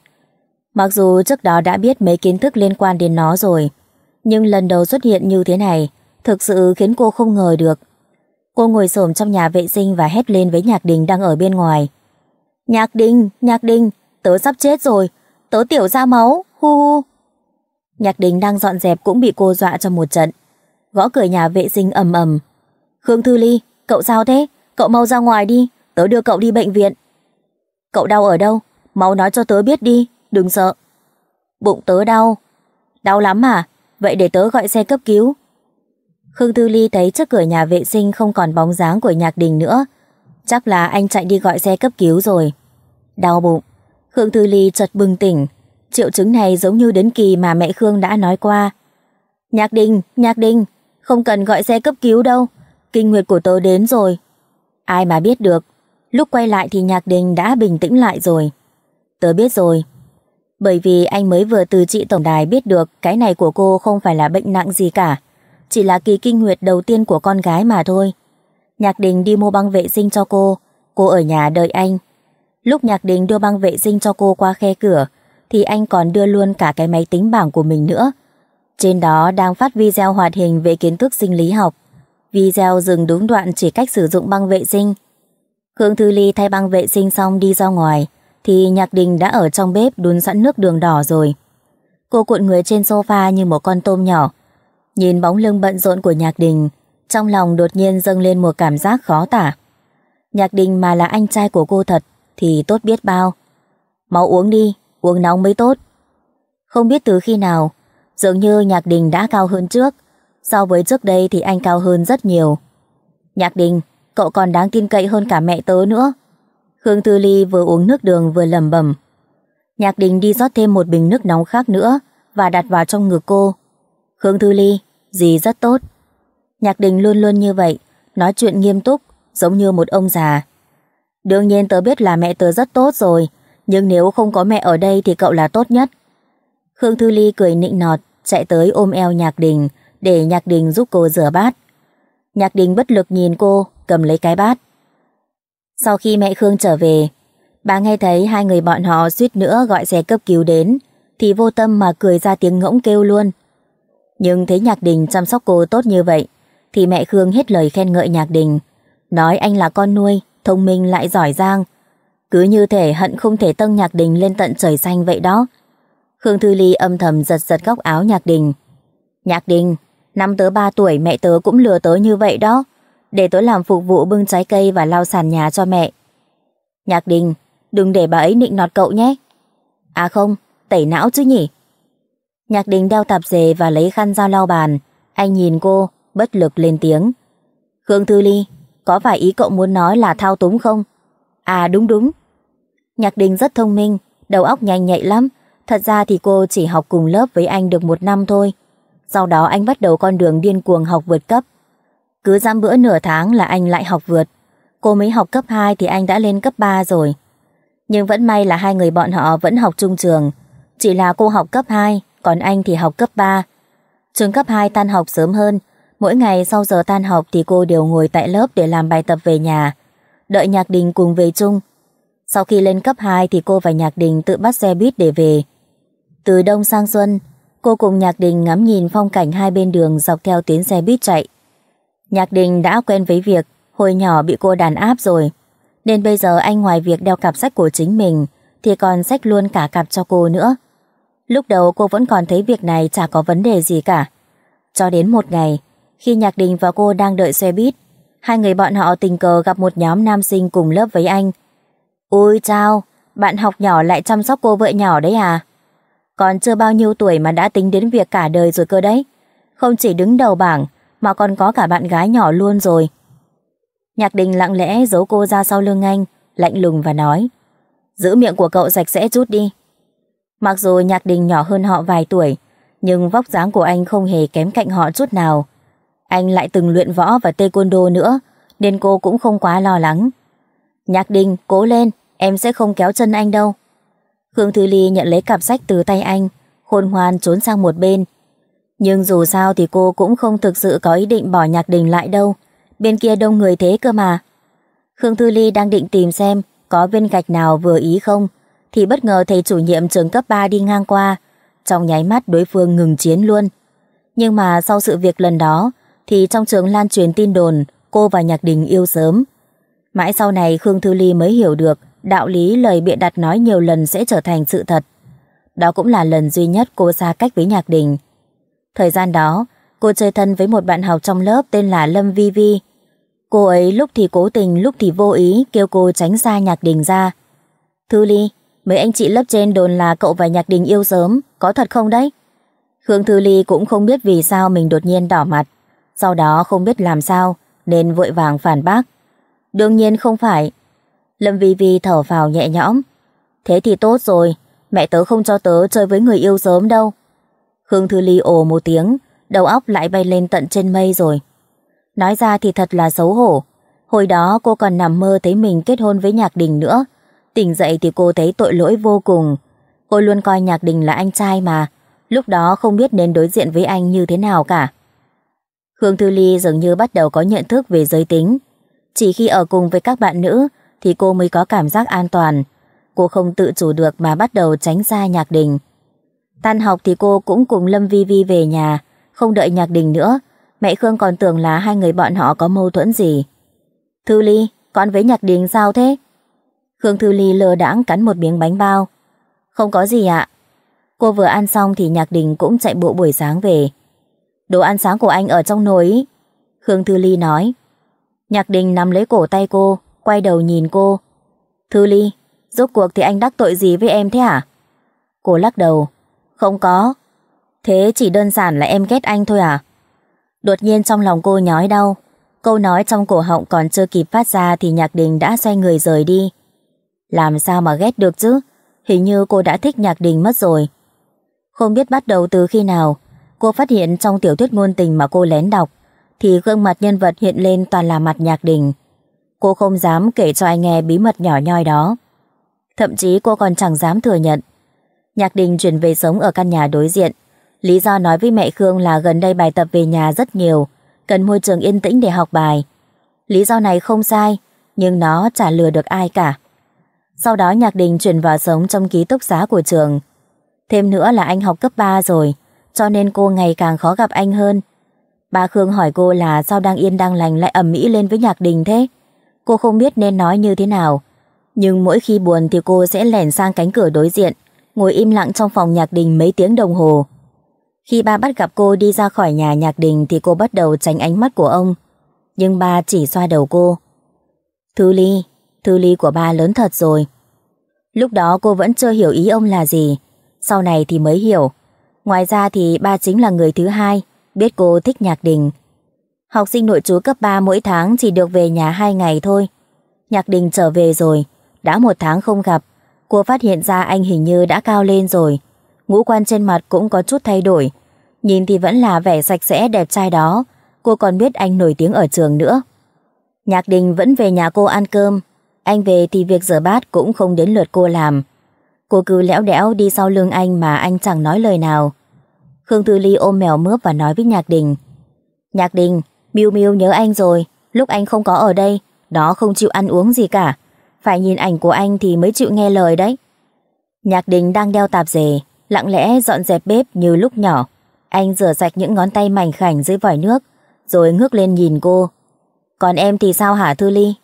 Mặc dù trước đó đã biết mấy kiến thức liên quan đến nó rồi, nhưng lần đầu xuất hiện như thế này thực sự khiến cô không ngờ được. Cô ngồi xổm trong nhà vệ sinh và hét lên với Nhạc Đình đang ở bên ngoài. Nhạc Đình, Nhạc Đình, tớ sắp chết rồi, tớ tiểu ra máu, hu hu. Nhạc Đình đang dọn dẹp cũng bị cô dọa cho một trận, gõ cửa nhà vệ sinh ầm ầm. Khương Thư Ly, cậu sao thế? Cậu mau ra ngoài đi, tớ đưa cậu đi bệnh viện. Cậu đau ở đâu? Mau nói cho tớ biết đi, đừng sợ. Bụng tớ đau. Đau lắm à? Vậy để tớ gọi xe cấp cứu. Khương Thư Ly thấy trước cửa nhà vệ sinh không còn bóng dáng của Nhạc Đình nữa. chắc là anh chạy đi gọi xe cấp cứu rồi. Đau bụng. Khương Thư Ly chợt bừng tỉnh, triệu chứng này giống như đến kỳ mà mẹ Khương đã nói qua. Nhạc Đình, Nhạc Đình, không cần gọi xe cấp cứu đâu, kinh nguyệt của tớ đến rồi. Ai mà biết được, lúc quay lại thì Nhạc Đình đã bình tĩnh lại rồi. Tớ biết rồi, bởi vì anh mới vừa từ chị tổng đài biết được cái này của cô không phải là bệnh nặng gì cả, chỉ là kỳ kinh nguyệt đầu tiên của con gái mà thôi. Nhạc Đình đi mua băng vệ sinh cho cô ở nhà đợi anh. Lúc Nhạc Đình đưa băng vệ sinh cho cô qua khe cửa thì anh còn đưa luôn cả cái máy tính bảng của mình nữa. Trên đó đang phát video hoạt hình về kiến thức sinh lý học. Video dừng đúng đoạn chỉ cách sử dụng băng vệ sinh. Khương Thư Ly thay băng vệ sinh xong đi ra ngoài thì Nhạc Đình đã ở trong bếp đun sẵn nước đường đỏ rồi. Cô cuộn người trên sofa như một con tôm nhỏ. Nhìn bóng lưng bận rộn của Nhạc Đình, trong lòng đột nhiên dâng lên một cảm giác khó tả. Nhạc Đình mà là anh trai của cô thật thì tốt biết bao. Mau uống đi, uống nóng mới tốt. Không biết từ khi nào, dường như Nhạc Đình đã cao hơn trước. So với trước đây thì anh cao hơn rất nhiều. Nhạc Đình, cậu còn đáng tin cậy hơn cả mẹ tớ nữa. Khương Thư Ly vừa uống nước đường vừa lẩm bẩm. Nhạc Đình đi rót thêm một bình nước nóng khác nữa và đặt vào trong ngực cô. Khương Thư Ly, dì rất tốt. Nhạc Đình luôn luôn như vậy, nói chuyện nghiêm túc, giống như một ông già. Đương nhiên tớ biết là mẹ tớ rất tốt rồi, nhưng nếu không có mẹ ở đây thì cậu là tốt nhất. Khương Thư Ly cười nịnh nọt, chạy tới ôm eo Nhạc Đình, để Nhạc Đình giúp cô rửa bát. Nhạc Đình bất lực nhìn cô, cầm lấy cái bát. Sau khi mẹ Khương trở về, bà nghe thấy hai người bọn họ suýt nữa gọi xe cấp cứu đến, thì vô tâm mà cười ra tiếng ngỗng kêu luôn. Nhưng thấy Nhạc Đình chăm sóc cô tốt như vậy, thì mẹ Khương hết lời khen ngợi Nhạc Đình, nói anh là con nuôi, thông minh lại giỏi giang. Cứ như thể hận không thể tâng Nhạc Đình lên tận trời xanh vậy đó. Khương Thư Ly âm thầm giật giật góc áo Nhạc Đình. Nhạc Đình, năm tớ 3 tuổi mẹ tớ cũng lừa tớ như vậy đó, để tớ làm phục vụ bưng trái cây và lau sàn nhà cho mẹ. Nhạc Đình, đừng để bà ấy nịnh nọt cậu nhé. À không, tẩy não chứ nhỉ. Nhạc Đình đeo tạp dề và lấy khăn ra lau bàn. Anh nhìn cô, bất lực lên tiếng. Khương Thư Ly, có phải ý cậu muốn nói là thao túng không? À đúng đúng. Nhạc Đình rất thông minh, đầu óc nhanh nhạy lắm. Thật ra thì cô chỉ học cùng lớp với anh được 1 năm thôi. Sau đó anh bắt đầu con đường điên cuồng học vượt cấp. Cứ dăm bữa nửa tháng là anh lại học vượt. Cô mới học cấp 2 thì anh đã lên cấp 3 rồi. Nhưng vẫn may là hai người bọn họ vẫn học chung trường. Chỉ là cô học cấp 2, còn anh thì học cấp 3. Trường cấp 2 tan học sớm hơn. Mỗi ngày sau giờ tan học thì cô đều ngồi tại lớp để làm bài tập về nhà, đợi Nhạc Đình cùng về chung. Sau khi lên cấp 2 thì cô và Nhạc Đình tự bắt xe buýt để về. Từ đông sang xuân, cô cùng Nhạc Đình ngắm nhìn phong cảnh hai bên đường dọc theo tuyến xe buýt chạy. Nhạc Đình đã quen với việc hồi nhỏ bị cô đàn áp rồi, nên bây giờ anh ngoài việc đeo cặp sách của chính mình thì còn xách luôn cả cặp cho cô nữa. Lúc đầu cô vẫn còn thấy việc này chả có vấn đề gì cả. Cho đến một ngày, khi Nhạc Đình và cô đang đợi xe buýt, hai người bọn họ tình cờ gặp một nhóm nam sinh cùng lớp với anh. Ôi chao, bạn học nhỏ lại chăm sóc cô vợ nhỏ đấy à? Còn chưa bao nhiêu tuổi mà đã tính đến việc cả đời rồi cơ đấy. Không chỉ đứng đầu bảng mà còn có cả bạn gái nhỏ luôn rồi. Nhạc Đình lặng lẽ giấu cô ra sau lưng anh, lạnh lùng và nói, giữ miệng của cậu sạch sẽ chút đi. Mặc dù Nhạc Đình nhỏ hơn họ vài tuổi, nhưng vóc dáng của anh không hề kém cạnh họ chút nào. Anh lại từng luyện võ và taekwondo nữa, nên cô cũng không quá lo lắng. Nhạc Đình, cố lên, em sẽ không kéo chân anh đâu. Khương Thư Ly nhận lấy cặp sách từ tay anh, khôn ngoan trốn sang một bên. Nhưng dù sao thì cô cũng không thực sự có ý định bỏ Nhạc Đình lại đâu, bên kia đông người thế cơ mà. Khương Thư Ly đang định tìm xem có viên gạch nào vừa ý không, thì bất ngờ thầy chủ nhiệm trường cấp 3 đi ngang qua. Trong nháy mắt đối phương ngừng chiến luôn. Nhưng mà sau sự việc lần đó thì trong trường lan truyền tin đồn cô và Nhạc Đình yêu sớm. Mãi sau này Khương Thư Ly mới hiểu được đạo lý lời bịa đặt nói nhiều lần sẽ trở thành sự thật. Đó cũng là lần duy nhất cô xa cách với Nhạc Đình. Thời gian đó, cô chơi thân với một bạn học trong lớp tên là Lâm Vi Vi. Cô ấy lúc thì cố tình, lúc thì vô ý kêu cô tránh xa Nhạc Đình ra. Thư Ly, mấy anh chị lớp trên đồn là cậu và Nhạc Đình yêu sớm, có thật không đấy? Khương Thư Ly cũng không biết vì sao mình đột nhiên đỏ mặt. Sau đó không biết làm sao nên vội vàng phản bác. Đương nhiên không phải. Lâm Vi Vi thở phào nhẹ nhõm. Thế thì tốt rồi, mẹ tớ không cho tớ chơi với người yêu sớm đâu. Khương Thư Ly ồ một tiếng, đầu óc lại bay lên tận trên mây rồi. Nói ra thì thật là xấu hổ. Hồi đó cô còn nằm mơ thấy mình kết hôn với Nhạc Đình nữa. Tỉnh dậy thì cô thấy tội lỗi vô cùng. Cô luôn coi Nhạc Đình là anh trai mà. Lúc đó không biết nên đối diện với anh như thế nào cả. Khương Thư Ly dường như bắt đầu có nhận thức về giới tính. Chỉ khi ở cùng với các bạn nữ thì cô mới có cảm giác an toàn. Cô không tự chủ được mà bắt đầu tránh xa Nhạc Đình. Tan học thì cô cũng cùng Lâm Vi Vi về nhà, không đợi Nhạc Đình nữa. Mẹ Khương còn tưởng là hai người bọn họ có mâu thuẫn gì. Thư Ly, con với Nhạc Đình sao thế? Khương Thư Ly lơ đãng cắn một miếng bánh bao. Không có gì ạ. Cô vừa ăn xong thì Nhạc Đình cũng chạy bộ buổi sáng về. Đồ ăn sáng của anh ở trong nồi ý, Khương Thư Ly nói. Nhạc Đình nắm lấy cổ tay cô, quay đầu nhìn cô. Thư Ly, rốt cuộc thì anh đắc tội gì với em thế hả? Cô lắc đầu. Không có. Thế chỉ đơn giản là em ghét anh thôi à? Đột nhiên trong lòng cô nhói đau. Câu nói trong cổ họng còn chưa kịp phát ra thì Nhạc Đình đã xoay người rời đi. Làm sao mà ghét được chứ? Hình như cô đã thích Nhạc Đình mất rồi. Không biết bắt đầu từ khi nào, cô phát hiện trong tiểu thuyết ngôn tình mà cô lén đọc thì gương mặt nhân vật hiện lên toàn là mặt Nhạc Đình. Cô không dám kể cho ai nghe bí mật nhỏ nhoi đó. Thậm chí cô còn chẳng dám thừa nhận. Nhạc Đình chuyển về sống ở căn nhà đối diện. Lý do nói với mẹ Khương là gần đây bài tập về nhà rất nhiều, cần môi trường yên tĩnh để học bài. Lý do này không sai, nhưng nó chả lừa được ai cả. Sau đó Nhạc Đình chuyển vào sống trong ký túc xá của trường. Thêm nữa là anh học cấp 3 rồi, cho nên cô ngày càng khó gặp anh hơn. Bà Khương hỏi cô là sao đang yên đang lành lại ầm ĩ lên với Nhạc Đình thế. Cô không biết nên nói như thế nào. Nhưng mỗi khi buồn thì cô sẽ lẻn sang cánh cửa đối diện, ngồi im lặng trong phòng Nhạc Đình mấy tiếng đồng hồ. Khi ba bắt gặp cô đi ra khỏi nhà Nhạc Đình thì cô bắt đầu tránh ánh mắt của ông. Nhưng ba chỉ xoa đầu cô. Thư Ly của ba lớn thật rồi. Lúc đó cô vẫn chưa hiểu ý ông là gì. Sau này thì mới hiểu. Ngoài ra thì ba chính là người thứ hai biết cô thích Nhạc Đình. Học sinh nội trú cấp 3 mỗi tháng chỉ được về nhà 2 ngày thôi. Nhạc Đình trở về rồi. Đã 1 tháng không gặp, cô phát hiện ra anh hình như đã cao lên rồi. Ngũ quan trên mặt cũng có chút thay đổi. Nhìn thì vẫn là vẻ sạch sẽ đẹp trai đó. Cô còn biết anh nổi tiếng ở trường nữa. Nhạc Đình vẫn về nhà cô ăn cơm. Anh về thì việc rửa bát cũng không đến lượt cô làm. Cô cứ lẽo đẽo đi sau lưng anh mà anh chẳng nói lời nào. Khương Thư Ly ôm mèo mướp và nói với Nhạc Đình. Nhạc Đình, Miu Miu nhớ anh rồi. Lúc anh không có ở đây, nó không chịu ăn uống gì cả. Phải nhìn ảnh của anh thì mới chịu nghe lời đấy. Nhạc Đình đang đeo tạp dề, lặng lẽ dọn dẹp bếp như lúc nhỏ. Anh rửa sạch những ngón tay mảnh khảnh dưới vòi nước, rồi ngước lên nhìn cô. Còn em thì sao hả Thư Ly?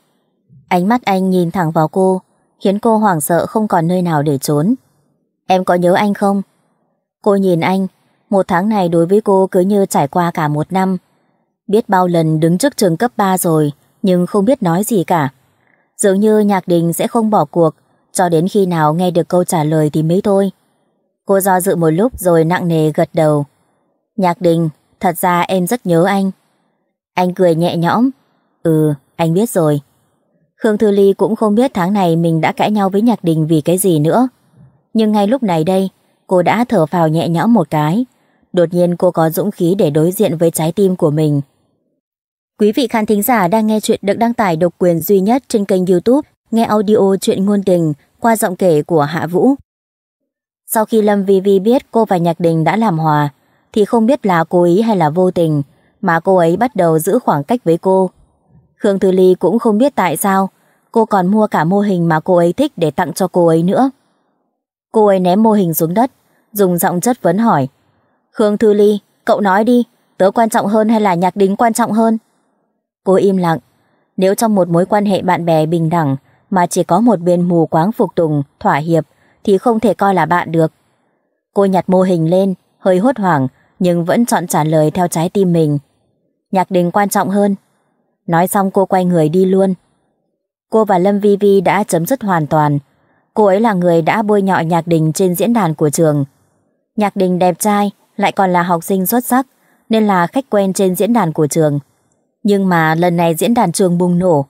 Ánh mắt anh nhìn thẳng vào cô, khiến cô hoảng sợ không còn nơi nào để trốn. Em có nhớ anh không? Cô nhìn anh. 1 tháng này đối với cô cứ như trải qua cả 1 năm. Biết bao lần đứng trước trường cấp 3 rồi, nhưng không biết nói gì cả. Dường như Nhạc Đình sẽ không bỏ cuộc, cho đến khi nào nghe được câu trả lời thì mới thôi. Cô do dự một lúc rồi nặng nề gật đầu. Nhạc Đình, thật ra em rất nhớ anh. Anh cười nhẹ nhõm. Ừ, anh biết rồi. Khương Thư Ly cũng không biết tháng này mình đã cãi nhau với Nhạc Đình vì cái gì nữa. Nhưng ngay lúc này đây, cô đã thở phào nhẹ nhõm một cái. Đột nhiên cô có dũng khí để đối diện với trái tim của mình. Quý vị khán thính giả đang nghe chuyện được đăng tải độc quyền duy nhất trên kênh YouTube Nghe Audio Chuyện Ngôn Tình qua giọng kể của Hạ Vũ. Sau khi Lâm Vi Vi biết cô và Nhạc Đình đã làm hòa, thì không biết là cố ý hay là vô tình mà cô ấy bắt đầu giữ khoảng cách với cô. Khương Thư Ly cũng không biết tại sao, cô còn mua cả mô hình mà cô ấy thích để tặng cho cô ấy nữa. Cô ấy ném mô hình xuống đất, dùng giọng chất vấn hỏi. Khương Thư Ly, cậu nói đi, tớ quan trọng hơn hay là Nhạc Đình quan trọng hơn? Cô im lặng. Nếu trong một mối quan hệ bạn bè bình đẳng mà chỉ có một bên mù quáng phục tùng, thỏa hiệp thì không thể coi là bạn được. Cô nhặt mô hình lên, hơi hốt hoảng nhưng vẫn chọn trả lời theo trái tim mình. Nhạc Đình quan trọng hơn. Nói xong cô quay người đi luôn. Cô và Lâm Vi Vi đã chấm dứt hoàn toàn. Cô ấy là người đã bôi nhọ Nhạc Đình trên diễn đàn của trường. Nhạc Đình đẹp trai, lại còn là học sinh xuất sắc, nên là khách quen trên diễn đàn của trường. Nhưng mà lần này diễn đàn trường bùng nổ.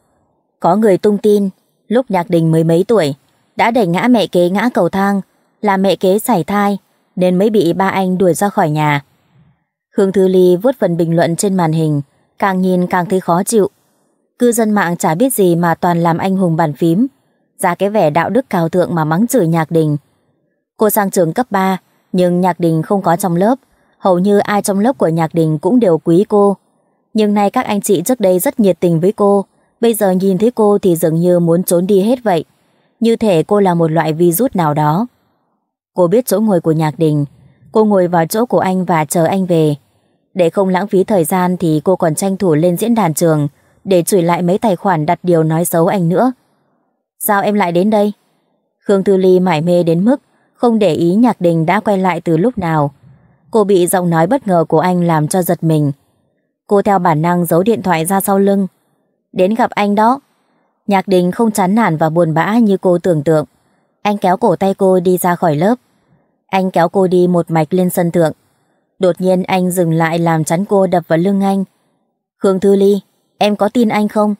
Có người tung tin, lúc Nhạc Đình mới mấy tuổi, đã đẩy ngã mẹ kế ngã cầu thang, làm mẹ kế sảy thai, nên mới bị ba anh đuổi ra khỏi nhà. Khương Thư Ly vuốt phần bình luận trên màn hình, càng nhìn càng thấy khó chịu. Cư dân mạng chả biết gì mà toàn làm anh hùng bàn phím, ra cái vẻ đạo đức cao thượng mà mắng chửi Nhạc Đình. Cô sang trường cấp 3, nhưng Nhạc Đình không có trong lớp, hầu như ai trong lớp của Nhạc Đình cũng đều quý cô. Nhưng nay các anh chị trước đây rất nhiệt tình với cô, bây giờ nhìn thấy cô thì dường như muốn trốn đi hết vậy. Như thể cô là một loại virus nào đó. Cô biết chỗ ngồi của Nhạc Đình, cô ngồi vào chỗ của anh và chờ anh về. Để không lãng phí thời gian thì cô còn tranh thủ lên diễn đàn trường để chửi lại mấy tài khoản đặt điều nói xấu anh nữa. Sao em lại đến đây? Khương Thư Ly mải mê đến mức không để ý Nhạc Đình đã quay lại từ lúc nào. Cô bị giọng nói bất ngờ của anh làm cho giật mình. Cô theo bản năng giấu điện thoại ra sau lưng. Đến gặp anh đó. Nhạc Đình không chán nản và buồn bã như cô tưởng tượng. Anh kéo cổ tay cô đi ra khỏi lớp. Anh kéo cô đi một mạch lên sân thượng. Đột nhiên anh dừng lại làm chắn cô đập vào lưng anh. Khương Thư Ly, em có tin anh không?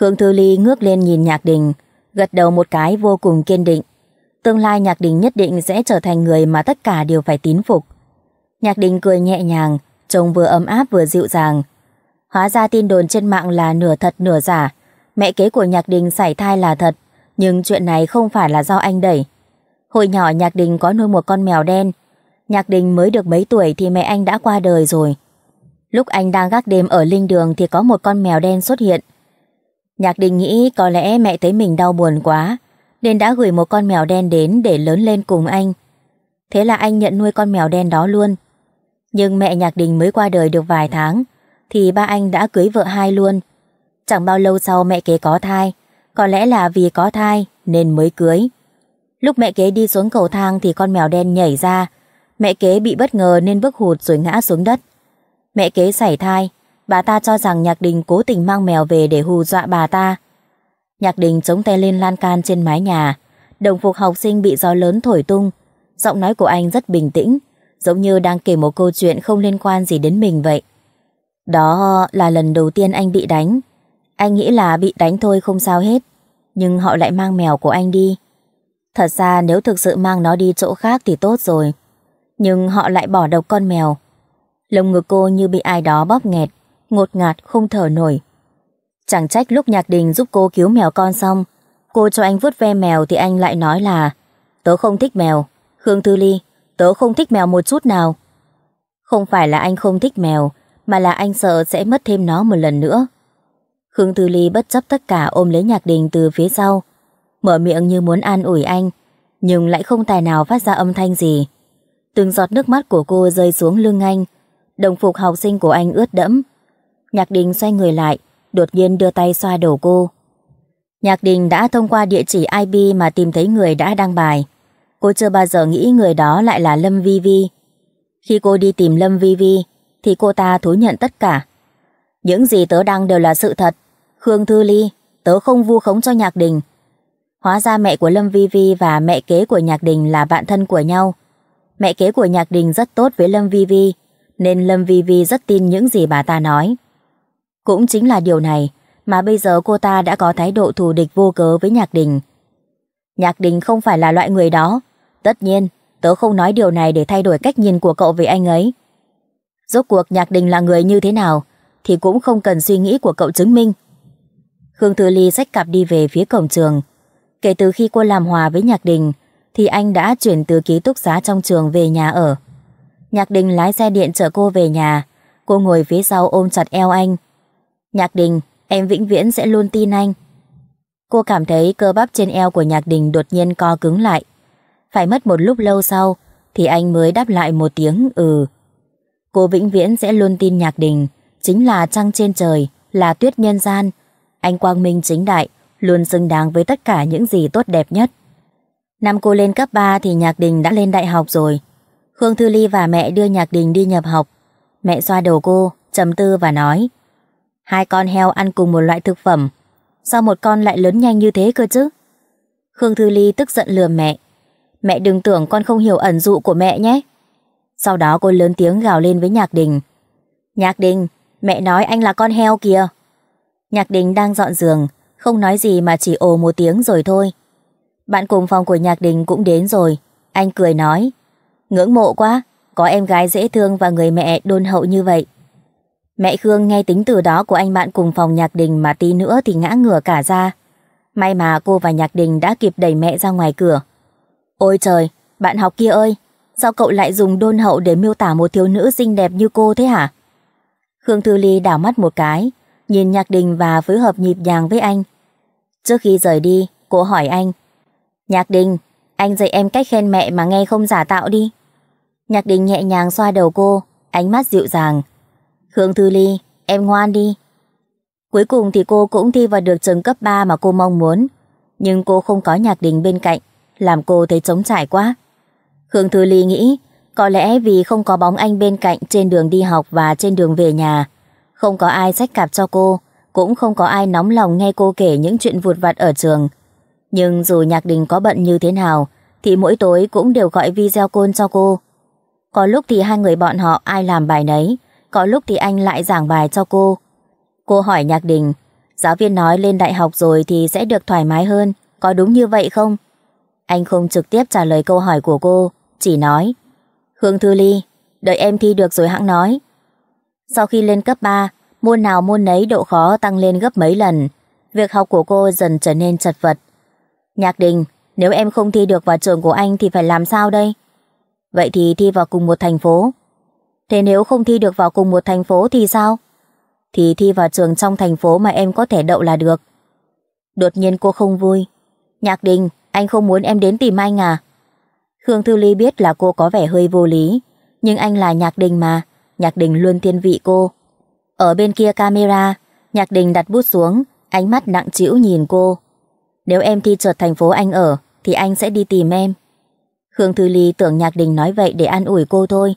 Khương Thư Ly ngước lên nhìn Nhạc Đình, gật đầu một cái vô cùng kiên định. Tương lai Nhạc Đình nhất định sẽ trở thành người mà tất cả đều phải tín phục. Nhạc Đình cười nhẹ nhàng, trông vừa ấm áp vừa dịu dàng. Hóa ra tin đồn trên mạng là nửa thật nửa giả. Mẹ kế của Nhạc Đình sảy thai là thật, nhưng chuyện này không phải là do anh đẩy. Hồi nhỏ Nhạc Đình có nuôi một con mèo đen. Nhạc Đình mới được mấy tuổi thì mẹ anh đã qua đời rồi. Lúc anh đang gác đêm ở linh đường thì có một con mèo đen xuất hiện. Nhạc Đình nghĩ có lẽ mẹ thấy mình đau buồn quá nên đã gửi một con mèo đen đến để lớn lên cùng anh. Thế là anh nhận nuôi con mèo đen đó luôn. Nhưng mẹ Nhạc Đình mới qua đời được vài tháng thì ba anh đã cưới vợ hai luôn. Chẳng bao lâu sau mẹ kế có thai. Có lẽ là vì có thai nên mới cưới. Lúc mẹ kế đi xuống cầu thang thì con mèo đen nhảy ra. Mẹ kế bị bất ngờ nên bước hụt rồi ngã xuống đất. Mẹ kế sảy thai. Bà ta cho rằng Nhạc Đình cố tình mang mèo về để hù dọa bà ta. Nhạc Đình chống tay lên lan can trên mái nhà. Đồng phục học sinh bị gió lớn thổi tung. Giọng nói của anh rất bình tĩnh, giống như đang kể một câu chuyện không liên quan gì đến mình vậy. Đó là lần đầu tiên anh bị đánh. Anh nghĩ là bị đánh thôi không sao hết, nhưng họ lại mang mèo của anh đi. Thật ra nếu thực sự mang nó đi chỗ khác thì tốt rồi, nhưng họ lại bỏ độc con mèo. Lồng ngực cô như bị ai đó bóp nghẹt, ngột ngạt không thở nổi. Chẳng trách lúc Nhạc Đình giúp cô cứu mèo con xong, cô cho anh vuốt ve mèo thì anh lại nói là tớ không thích mèo. Khương Thư Ly, tớ không thích mèo một chút nào. Không phải là anh không thích mèo, mà là anh sợ sẽ mất thêm nó một lần nữa. Khương Thư Ly bất chấp tất cả ôm lấy Nhạc Đình từ phía sau, mở miệng như muốn an ủi anh, nhưng lại không tài nào phát ra âm thanh gì. Từng giọt nước mắt của cô rơi xuống lưng anh, đồng phục học sinh của anh ướt đẫm. Nhạc Đình xoay người lại, đột nhiên đưa tay xoa đầu cô. Nhạc Đình đã thông qua địa chỉ IP mà tìm thấy người đã đăng bài. Cô chưa bao giờ nghĩ người đó lại là Lâm Vi Vi. Khi cô đi tìm Lâm Vi Vi, thì cô ta thú nhận tất cả. Những gì tớ đăng đều là sự thật. Khương Thư Ly, tớ không vu khống cho Nhạc Đình. Hóa ra mẹ của Lâm Vi Vi và mẹ kế của Nhạc Đình là bạn thân của nhau. Mẹ kế của Nhạc Đình rất tốt với Lâm Vi Vi, nên Lâm Vi Vi rất tin những gì bà ta nói. Cũng chính là điều này mà bây giờ cô ta đã có thái độ thù địch vô cớ với Nhạc Đình. Nhạc Đình không phải là loại người đó. Tất nhiên, tớ không nói điều này để thay đổi cách nhìn của cậu về anh ấy. Rốt cuộc Nhạc Đình là người như thế nào thì cũng không cần suy nghĩ của cậu chứng minh. Khương Thư Ly xách cặp đi về phía cổng trường. Kể từ khi cô làm hòa với Nhạc Đình thì anh đã chuyển từ ký túc xá trong trường về nhà ở. Nhạc Đình lái xe điện chở cô về nhà. Cô ngồi phía sau ôm chặt eo anh. Nhạc Đình, em vĩnh viễn sẽ luôn tin anh. Cô cảm thấy cơ bắp trên eo của Nhạc Đình đột nhiên co cứng lại. Phải mất một lúc lâu sau thì anh mới đáp lại một tiếng ừ. Cô vĩnh viễn sẽ luôn tin Nhạc Đình chính là trăng trên trời, là tuyết nhân gian. Anh quang minh chính đại, luôn xứng đáng với tất cả những gì tốt đẹp nhất. Năm cô lên cấp 3 thì Nhạc Đình đã lên đại học rồi. Khương Thư Ly và mẹ đưa Nhạc Đình đi nhập học. Mẹ xoa đầu cô, trầm tư và nói: Hai con heo ăn cùng một loại thực phẩm, sao một con lại lớn nhanh như thế cơ chứ? Khương Thư Ly tức giận lườm mẹ: Mẹ đừng tưởng con không hiểu ẩn dụ của mẹ nhé. Sau đó cô lớn tiếng gào lên với Nhạc Đình: Nhạc Đình, mẹ nói anh là con heo kìa. Nhạc Đình đang dọn giường, không nói gì mà chỉ ồ một tiếng rồi thôi. Bạn cùng phòng của Nhạc Đình cũng đến rồi, anh cười nói. Ngưỡng mộ quá, có em gái dễ thương và người mẹ đôn hậu như vậy. Mẹ Khương nghe tính từ đó của anh bạn cùng phòng Nhạc Đình mà tí nữa thì ngã ngửa cả ra. May mà cô và Nhạc Đình đã kịp đẩy mẹ ra ngoài cửa. Ôi trời, bạn học kia ơi, sao cậu lại dùng đôn hậu để miêu tả một thiếu nữ xinh đẹp như cô thế hả? Khương Thư Ly đảo mắt một cái, nhìn Nhạc Đình và phối hợp nhịp nhàng với anh. Trước khi rời đi, cô hỏi anh. Nhạc Đình, anh dạy em cách khen mẹ mà nghe không giả tạo đi. Nhạc Đình nhẹ nhàng xoa đầu cô, ánh mắt dịu dàng. Khương Thư Ly, em ngoan đi. Cuối cùng thì cô cũng thi vào được trường cấp 3 mà cô mong muốn. Nhưng cô không có Nhạc Đình bên cạnh, làm cô thấy trống trải quá. Khương Thư Ly nghĩ, có lẽ vì không có bóng anh bên cạnh trên đường đi học và trên đường về nhà. Không có ai xách cặp cho cô, cũng không có ai nóng lòng nghe cô kể những chuyện vụt vặt ở trường. Nhưng dù Nhạc Đình có bận như thế nào, thì mỗi tối cũng đều gọi video call cho cô. Có lúc thì hai người bọn họ ai làm bài nấy, có lúc thì anh lại giảng bài cho cô. Cô hỏi Nhạc Đình, giáo viên nói lên đại học rồi thì sẽ được thoải mái hơn, có đúng như vậy không? Anh không trực tiếp trả lời câu hỏi của cô, chỉ nói, Khương Thư Ly, đợi em thi được rồi hẵng nói. Sau khi lên cấp 3, môn nào môn nấy độ khó tăng lên gấp mấy lần, việc học của cô dần trở nên chật vật. Nhạc Đình, nếu em không thi được vào trường của anh thì phải làm sao đây? Vậy thì thi vào cùng một thành phố. Thế nếu không thi được vào cùng một thành phố thì sao? Thì thi vào trường trong thành phố mà em có thể đậu là được. Đột nhiên cô không vui. Nhạc Đình, anh không muốn em đến tìm anh à? Khương Thư Ly biết là cô có vẻ hơi vô lý, nhưng anh là Nhạc Đình mà, Nhạc Đình luôn thiên vị cô. Ở bên kia camera, Nhạc Đình đặt bút xuống, ánh mắt nặng trĩu nhìn cô. Nếu em thi trượt thành phố anh ở, thì anh sẽ đi tìm em. Khương Thư Ly tưởng Nhạc Đình nói vậy để an ủi cô thôi.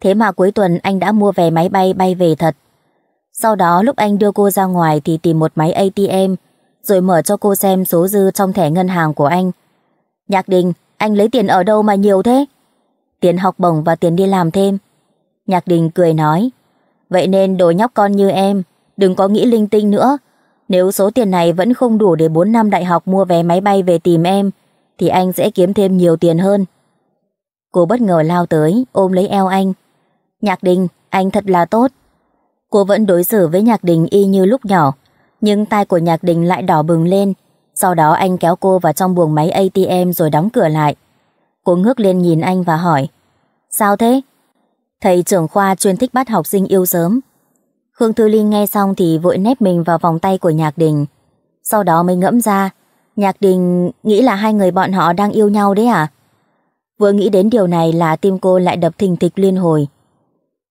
Thế mà cuối tuần anh đã mua vé máy bay bay về thật. Sau đó lúc anh đưa cô ra ngoài thì tìm một máy ATM, rồi mở cho cô xem số dư trong thẻ ngân hàng của anh. Nhạc Đình, anh lấy tiền ở đâu mà nhiều thế? Tiền học bổng và tiền đi làm thêm. Nhạc Đình cười nói, vậy nên đồ nhóc con như em, đừng có nghĩ linh tinh nữa. Nếu số tiền này vẫn không đủ để 4 năm đại học mua vé máy bay về tìm em, thì anh sẽ kiếm thêm nhiều tiền hơn. Cô bất ngờ lao tới, ôm lấy eo anh. Nhạc Đình, anh thật là tốt. Cô vẫn đối xử với Nhạc Đình y như lúc nhỏ, nhưng tai của Nhạc Đình lại đỏ bừng lên. Sau đó anh kéo cô vào trong buồng máy ATM rồi đóng cửa lại. Cô ngước lên nhìn anh và hỏi, sao thế? Thầy trưởng khoa chuyên thích bắt học sinh yêu sớm. Khương Thư Ly nghe xong thì vội nép mình vào vòng tay của Nhạc Đình. Sau đó mới ngẫm ra, Nhạc Đình nghĩ là hai người bọn họ đang yêu nhau đấy à? Vừa nghĩ đến điều này là tim cô lại đập thình thịch liên hồi.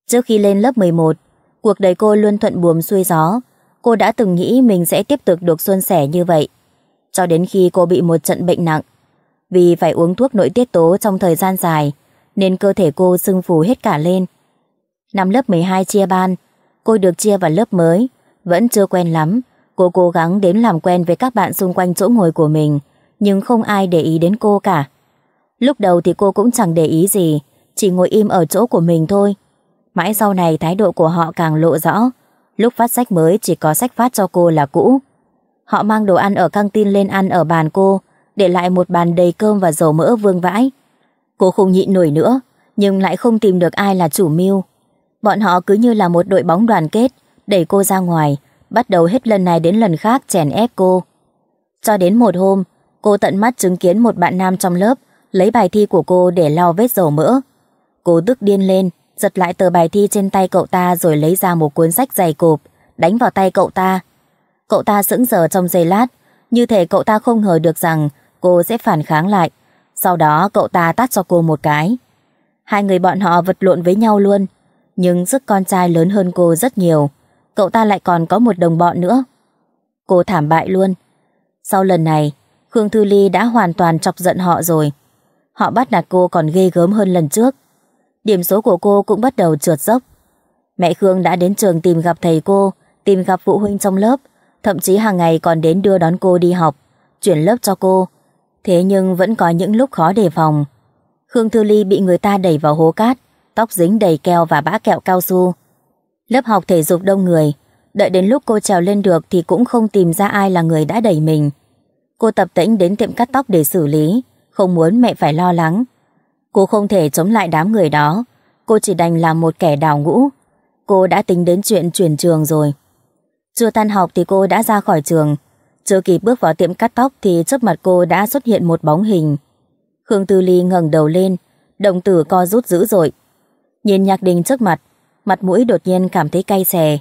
Trước khi lên lớp 11, cuộc đời cô luôn thuận buồm xuôi gió. Cô đã từng nghĩ mình sẽ tiếp tục được suôn sẻ như vậy, cho đến khi cô bị một trận bệnh nặng. Vì phải uống thuốc nội tiết tố trong thời gian dài, nên cơ thể cô sưng phù hết cả lên. Năm lớp 12 chia ban, cô được chia vào lớp mới. Vẫn chưa quen lắm, cô cố gắng đến làm quen với các bạn xung quanh chỗ ngồi của mình, nhưng không ai để ý đến cô cả. Lúc đầu thì cô cũng chẳng để ý gì, chỉ ngồi im ở chỗ của mình thôi. Mãi sau này thái độ của họ càng lộ rõ. Lúc phát sách mới chỉ có sách phát cho cô là cũ. Họ mang đồ ăn ở căng tin lên ăn ở bàn cô, để lại một bàn đầy cơm và dầu mỡ vương vãi. Cô không nhịn nổi nữa, nhưng lại không tìm được ai là chủ mưu. Bọn họ cứ như là một đội bóng đoàn kết, đẩy cô ra ngoài, bắt đầu hết lần này đến lần khác chèn ép cô. Cho đến một hôm, cô tận mắt chứng kiến một bạn nam trong lớp lấy bài thi của cô để lau vết dầu mỡ. Cô tức điên lên, giật lại tờ bài thi trên tay cậu ta rồi lấy ra một cuốn sách dày cộp, đánh vào tay cậu ta. Cậu ta sững sờ trong giây lát, như thể cậu ta không ngờ được rằng cô sẽ phản kháng lại. Sau đó cậu ta tát cho cô một cái. Hai người bọn họ vật lộn với nhau luôn, nhưng sức con trai lớn hơn cô rất nhiều. Cậu ta lại còn có một đồng bọn nữa. Cô thảm bại luôn. Sau lần này, Khương Thư Ly đã hoàn toàn chọc giận họ rồi. Họ bắt nạt cô còn ghê gớm hơn lần trước. Điểm số của cô cũng bắt đầu trượt dốc. Mẹ Khương đã đến trường tìm gặp thầy cô, tìm gặp phụ huynh trong lớp, thậm chí hàng ngày còn đến đưa đón cô đi học, chuyển lớp cho cô. Thế nhưng vẫn có những lúc khó đề phòng. Khương Thư Ly bị người ta đẩy vào hố cát, tóc dính đầy keo và bã kẹo cao su. Lớp học thể dục đông người, đợi đến lúc cô trèo lên được thì cũng không tìm ra ai là người đã đẩy mình. Cô tập tễnh đến tiệm cắt tóc để xử lý, không muốn mẹ phải lo lắng. Cô không thể chống lại đám người đó, cô chỉ đành làm một kẻ đào ngũ. Cô đã tính đến chuyện chuyển trường rồi. Chưa tan học thì cô đã ra khỏi trường. Chưa kịp bước vào tiệm cắt tóc thì trước mặt cô đã xuất hiện một bóng hình. Khương Tư Ly ngẩng đầu lên, đồng tử co rút dữ dội. Nhìn Nhạc Đình trước mặt, mặt mũi đột nhiên cảm thấy cay xè.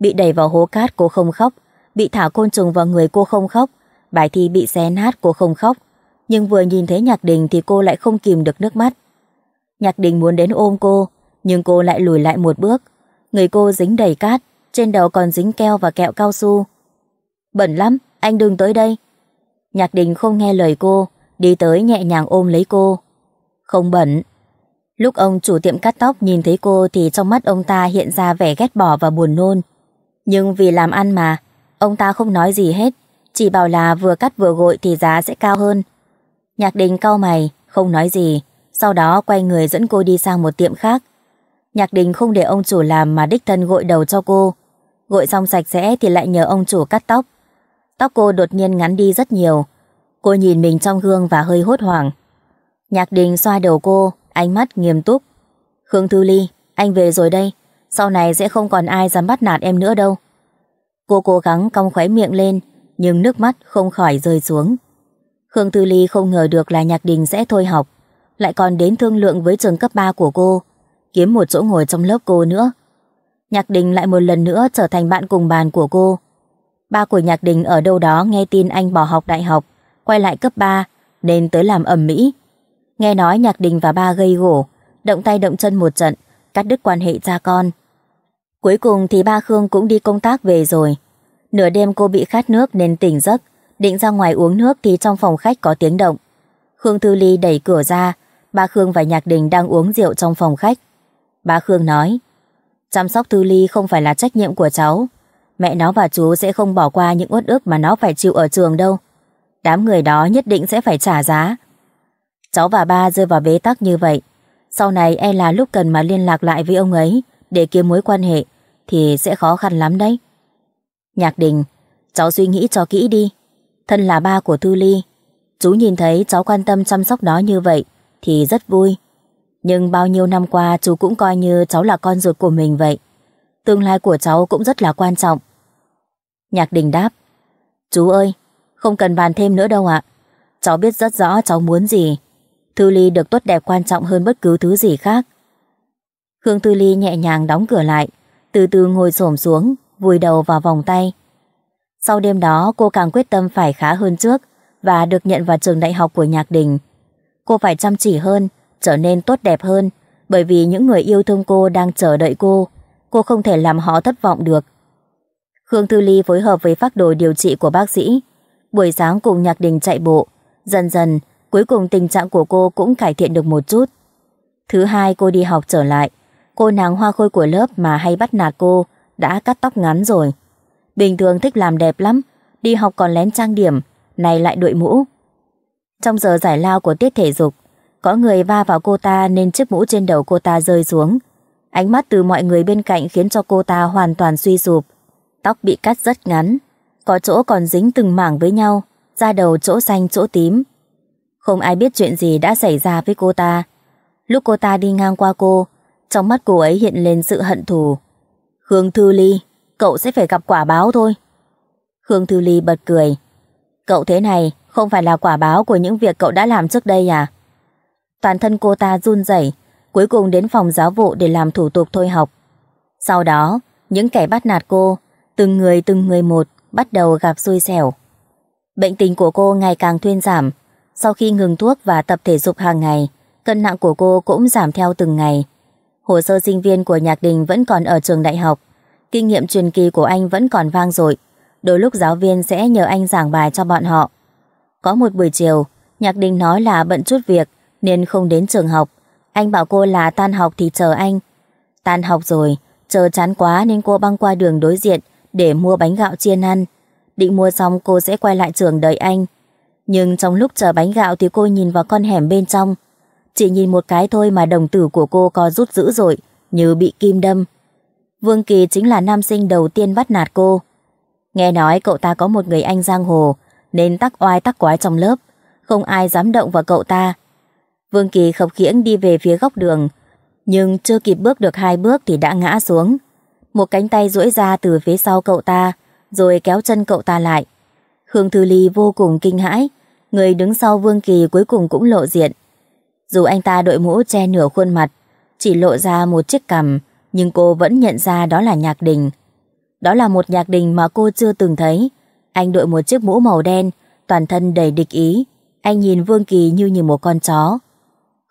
Bị đẩy vào hố cát cô không khóc, bị thả côn trùng vào người cô không khóc, bài thi bị xé nát cô không khóc. Nhưng vừa nhìn thấy Nhạc Đình thì cô lại không kìm được nước mắt. Nhạc Đình muốn đến ôm cô, nhưng cô lại lùi lại một bước. Người cô dính đầy cát, trên đầu còn dính keo và kẹo cao su. Bẩn lắm, anh đừng tới đây. Nhạc Đình không nghe lời cô, đi tới nhẹ nhàng ôm lấy cô. Không bẩn. Lúc ông chủ tiệm cắt tóc nhìn thấy cô thì trong mắt ông ta hiện ra vẻ ghét bỏ và buồn nôn. Nhưng vì làm ăn mà, ông ta không nói gì hết, chỉ bảo là vừa cắt vừa gội thì giá sẽ cao hơn. Nhạc Đình cau mày, không nói gì, sau đó quay người dẫn cô đi sang một tiệm khác. Nhạc Đình không để ông chủ làm mà đích thân gội đầu cho cô. Gội xong sạch sẽ thì lại nhờ ông chủ cắt tóc. Tóc cô đột nhiên ngắn đi rất nhiều. Cô nhìn mình trong gương và hơi hốt hoảng. Nhạc Đình xoa đầu cô, ánh mắt nghiêm túc. Khương Thư Ly, anh về rồi đây. Sau này sẽ không còn ai dám bắt nạt em nữa đâu. Cô cố gắng cong khóe miệng lên, nhưng nước mắt không khỏi rơi xuống. Khương Thư Ly không ngờ được là Nhạc Đình sẽ thôi học, lại còn đến thương lượng với trường cấp 3 của cô, kiếm một chỗ ngồi trong lớp cô nữa. Nhạc Đình lại một lần nữa trở thành bạn cùng bàn của cô. Ba của Nhạc Đình ở đâu đó nghe tin anh bỏ học đại học, quay lại cấp 3, nên tới làm ầm ĩ. Nghe nói Nhạc Đình và ba gây gổ, động tay động chân một trận, cắt đứt quan hệ cha con. Cuối cùng thì ba Khương cũng đi công tác về rồi. Nửa đêm cô bị khát nước nên tỉnh giấc, định ra ngoài uống nước thì trong phòng khách có tiếng động. Khương Thư Ly đẩy cửa ra, ba Khương và Nhạc Đình đang uống rượu trong phòng khách. Ba Khương nói, chăm sóc Thư Ly không phải là trách nhiệm của cháu. Mẹ nó và chú sẽ không bỏ qua những uất ức mà nó phải chịu ở trường đâu. Đám người đó nhất định sẽ phải trả giá. Cháu và ba rơi vào bế tắc như vậy, sau này e là lúc cần mà liên lạc lại với ông ấy để kiếm mối quan hệ thì sẽ khó khăn lắm đấy. Nhạc Đình, cháu suy nghĩ cho kỹ đi. Thân là ba của Thư Ly, chú nhìn thấy cháu quan tâm chăm sóc nó như vậy thì rất vui. Nhưng bao nhiêu năm qua chú cũng coi như cháu là con ruột của mình vậy. Tương lai của cháu cũng rất là quan trọng. Nhạc Đình đáp, chú ơi, không cần bàn thêm nữa đâu ạ. Cháu biết rất rõ cháu muốn gì. Thư Ly được tốt đẹp quan trọng hơn bất cứ thứ gì khác. Khương Thư Ly nhẹ nhàng đóng cửa lại, từ từ ngồi xổm xuống, vùi đầu vào vòng tay. Sau đêm đó cô càng quyết tâm phải khá hơn trước và được nhận vào trường đại học của Nhạc Đình. Cô phải chăm chỉ hơn, trở nên tốt đẹp hơn, bởi vì những người yêu thương cô đang chờ đợi cô không thể làm họ thất vọng được. Khương Thư Ly phối hợp với phác đồ điều trị của bác sĩ, buổi sáng cùng Nhạc Đình chạy bộ, dần dần, cuối cùng tình trạng của cô cũng cải thiện được một chút. Thứ hai cô đi học trở lại, cô nàng hoa khôi của lớp mà hay bắt nạt cô đã cắt tóc ngắn rồi. Bình thường thích làm đẹp lắm, đi học còn lén trang điểm, này lại đội mũ. Trong giờ giải lao của tiết thể dục, có người va vào cô ta nên chiếc mũ trên đầu cô ta rơi xuống. Ánh mắt từ mọi người bên cạnh khiến cho cô ta hoàn toàn suy sụp. Tóc bị cắt rất ngắn, có chỗ còn dính từng mảng với nhau, da đầu chỗ xanh chỗ tím. Không ai biết chuyện gì đã xảy ra với cô ta. Lúc cô ta đi ngang qua cô, trong mắt cô ấy hiện lên sự hận thù. Khương Thư Ly, cậu sẽ phải gặp quả báo thôi. Khương Thư Ly bật cười. Cậu thế này không phải là quả báo của những việc cậu đã làm trước đây à? Toàn thân cô ta run rẩy, cuối cùng đến phòng giáo vụ để làm thủ tục thôi học. Sau đó, những kẻ bắt nạt cô, từng người một, bắt đầu gặp xui xẻo. Bệnh tình của cô ngày càng thuyên giảm. Sau khi ngừng thuốc và tập thể dục hàng ngày, cân nặng của cô cũng giảm theo từng ngày. Hồ sơ sinh viên của Nhạc Đình vẫn còn ở trường đại học. Kinh nghiệm truyền kỳ của anh vẫn còn vang dội. Đôi lúc giáo viên sẽ nhờ anh giảng bài cho bọn họ. Có một buổi chiều, Nhạc Đình nói là bận chút việc nên không đến trường học. Anh bảo cô là tan học thì chờ anh. Tan học rồi, chờ chán quá nên cô băng qua đường đối diện để mua bánh gạo chiên ăn. Định mua xong cô sẽ quay lại trường đợi anh. Nhưng trong lúc chờ bánh gạo thì cô nhìn vào con hẻm bên trong. Chỉ nhìn một cái thôi mà đồng tử của cô co rút dữ dội, như bị kim đâm. Vương Kỳ chính là nam sinh đầu tiên bắt nạt cô. Nghe nói cậu ta có một người anh giang hồ, nên tắc oai tắc quái trong lớp, không ai dám động vào cậu ta. Vương Kỳ khập khiễng đi về phía góc đường, nhưng chưa kịp bước được hai bước thì đã ngã xuống. Một cánh tay duỗi ra từ phía sau cậu ta, rồi kéo chân cậu ta lại. Khương Thư Ly vô cùng kinh hãi, người đứng sau Vương Kỳ cuối cùng cũng lộ diện. Dù anh ta đội mũ che nửa khuôn mặt, chỉ lộ ra một chiếc cằm, nhưng cô vẫn nhận ra đó là Nhạc Đình. Đó là một Nhạc Đình mà cô chưa từng thấy. Anh đội một chiếc mũ màu đen, toàn thân đầy địch ý. Anh nhìn Vương Kỳ như một con chó.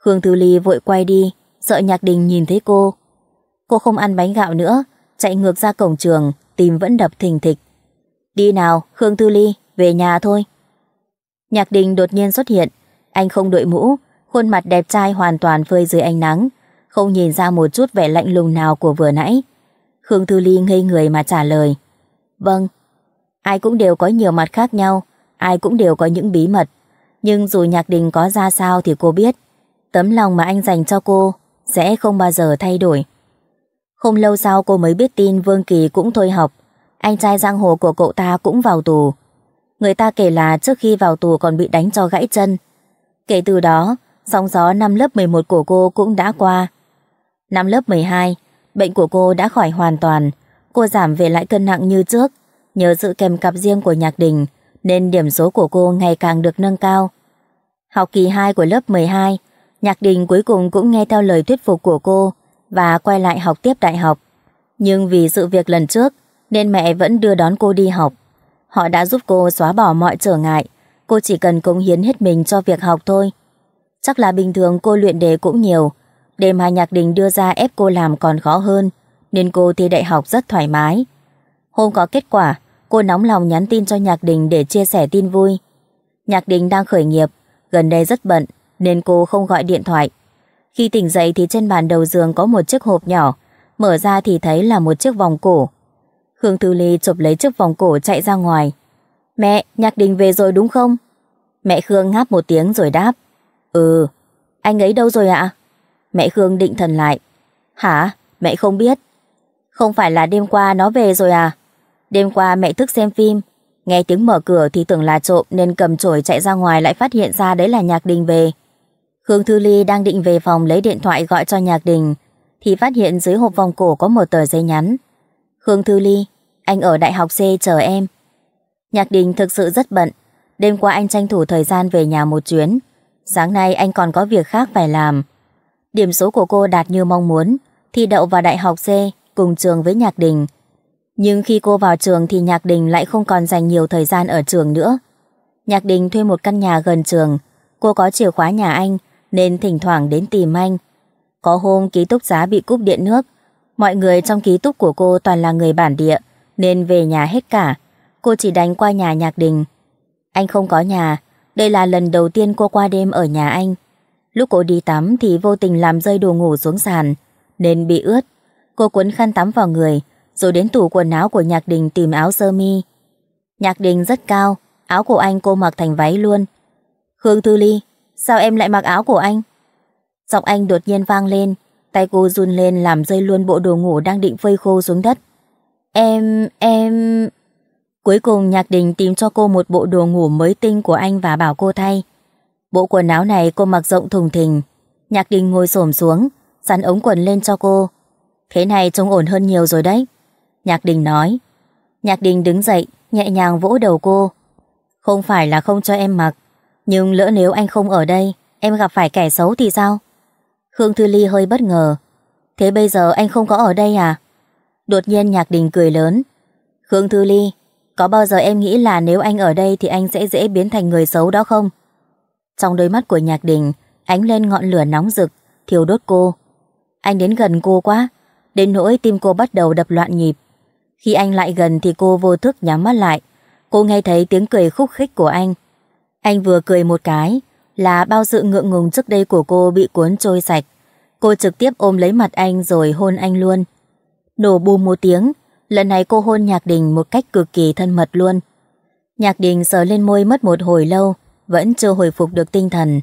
Khương Thư Ly vội quay đi, sợ Nhạc Đình nhìn thấy cô. Cô không ăn bánh gạo nữa, chạy ngược ra cổng trường, tim vẫn đập thình thịch. Đi nào, Khương Thư Ly, về nhà thôi. Nhạc Đình đột nhiên xuất hiện. Anh không đội mũ, khuôn mặt đẹp trai hoàn toàn phơi dưới ánh nắng, không nhìn ra một chút vẻ lạnh lùng nào của vừa nãy. Khương Thư Ly ngây người mà trả lời. Vâng. Ai cũng đều có nhiều mặt khác nhau, ai cũng đều có những bí mật. Nhưng dù Nhạc Đình có ra sao thì cô biết, tấm lòng mà anh dành cho cô sẽ không bao giờ thay đổi. Không lâu sau cô mới biết tin Vương Kỳ cũng thôi học. Anh trai giang hồ của cậu ta cũng vào tù. Người ta kể là trước khi vào tù còn bị đánh cho gãy chân. Kể từ đó, sóng gió năm lớp 11 của cô cũng đã qua. Năm lớp 12, bệnh của cô đã khỏi hoàn toàn. Cô giảm về lại cân nặng như trước. Nhờ sự kèm cặp riêng của Nhạc Đình nên điểm số của cô ngày càng được nâng cao. Học kỳ 2 của lớp 12, Nhạc Đình cuối cùng cũng nghe theo lời thuyết phục của cô và quay lại học tiếp đại học. Nhưng vì sự việc lần trước nên mẹ vẫn đưa đón cô đi học. Họ đã giúp cô xóa bỏ mọi trở ngại. Cô chỉ cần cống hiến hết mình cho việc học thôi. Chắc là bình thường cô luyện đề cũng nhiều, đề mà Nhạc Đình đưa ra ép cô làm còn khó hơn, nên cô thi đại học rất thoải mái. Hôm có kết quả, cô nóng lòng nhắn tin cho Nhạc Đình để chia sẻ tin vui. Nhạc Đình đang khởi nghiệp, gần đây rất bận nên cô không gọi điện thoại. Khi tỉnh dậy thì trên bàn đầu giường có một chiếc hộp nhỏ, mở ra thì thấy là một chiếc vòng cổ. Khương Thư Ly chụp lấy chiếc vòng cổ chạy ra ngoài. Mẹ, Nhạc Đình về rồi đúng không? Mẹ Khương ngáp một tiếng rồi đáp. Ừ. Anh ấy đâu rồi ạ? Mẹ Khương định thần lại. Hả? Mẹ không biết. Không phải là đêm qua nó về rồi à? Đêm qua mẹ thức xem phim, nghe tiếng mở cửa thì tưởng là trộm nên cầm chổi chạy ra ngoài lại phát hiện ra đấy là Nhạc Đình về. Khương Thư Ly đang định về phòng lấy điện thoại gọi cho Nhạc Đình thì phát hiện dưới hộp vòng cổ có một tờ giấy nhắn. Khương Thư Ly, anh ở đại học C chờ em. Nhạc Đình thực sự rất bận. Đêm qua anh tranh thủ thời gian về nhà một chuyến. Sáng nay anh còn có việc khác phải làm. Điểm số của cô đạt như mong muốn, thi đậu vào đại học C cùng trường với Nhạc Đình. Nhưng khi cô vào trường thì Nhạc Đình lại không còn dành nhiều thời gian ở trường nữa. Nhạc Đình thuê một căn nhà gần trường. Cô có chìa khóa nhà anh nên thỉnh thoảng đến tìm anh. Có hôm ký túc xá bị cúp điện nước. Mọi người trong ký túc của cô toàn là người bản địa nên về nhà hết cả. Cô chỉ đánh qua nhà Nhạc Đình. Anh không có nhà. Đây là lần đầu tiên cô qua đêm ở nhà anh. Lúc cô đi tắm thì vô tình làm rơi đồ ngủ xuống sàn nên bị ướt. Cô cuốn khăn tắm vào người rồi đến tủ quần áo của Nhạc Đình tìm áo sơ mi. Nhạc Đình rất cao, áo của anh cô mặc thành váy luôn. Khương Thư Ly, sao em lại mặc áo của anh? Giọng anh đột nhiên vang lên, tay cô run lên làm rơi luôn bộ đồ ngủ đang định phơi khô xuống đất. Em... Cuối cùng Nhạc Đình tìm cho cô một bộ đồ ngủ mới tinh của anh và bảo cô thay. Bộ quần áo này cô mặc rộng thùng thình. Nhạc Đình ngồi xổm xuống, xắn ống quần lên cho cô. Thế này trông ổn hơn nhiều rồi đấy, Nhạc Đình nói. Nhạc Đình đứng dậy, nhẹ nhàng vỗ đầu cô. Không phải là không cho em mặc, nhưng lỡ nếu anh không ở đây, em gặp phải kẻ xấu thì sao? Khương Thư Ly hơi bất ngờ. Thế bây giờ anh không có ở đây à? Đột nhiên Nhạc Đình cười lớn. Khương Thư Ly, có bao giờ em nghĩ là nếu anh ở đây thì anh sẽ dễ biến thành người xấu đó không? Trong đôi mắt của Nhạc Đình ánh lên ngọn lửa nóng rực, thiêu đốt cô. Anh đến gần cô quá, đến nỗi tim cô bắt đầu đập loạn nhịp. Khi anh lại gần thì cô vô thức nhắm mắt lại. Cô nghe thấy tiếng cười khúc khích của anh. Anh vừa cười một cái là bao sự ngượng ngùng trước đây của cô bị cuốn trôi sạch. Cô trực tiếp ôm lấy mặt anh rồi hôn anh luôn. Nổ bùm một tiếng. Lần này cô hôn Nhạc Đình một cách cực kỳ thân mật luôn. Nhạc Đình sờ lên môi mất một hồi lâu, vẫn chưa hồi phục được tinh thần.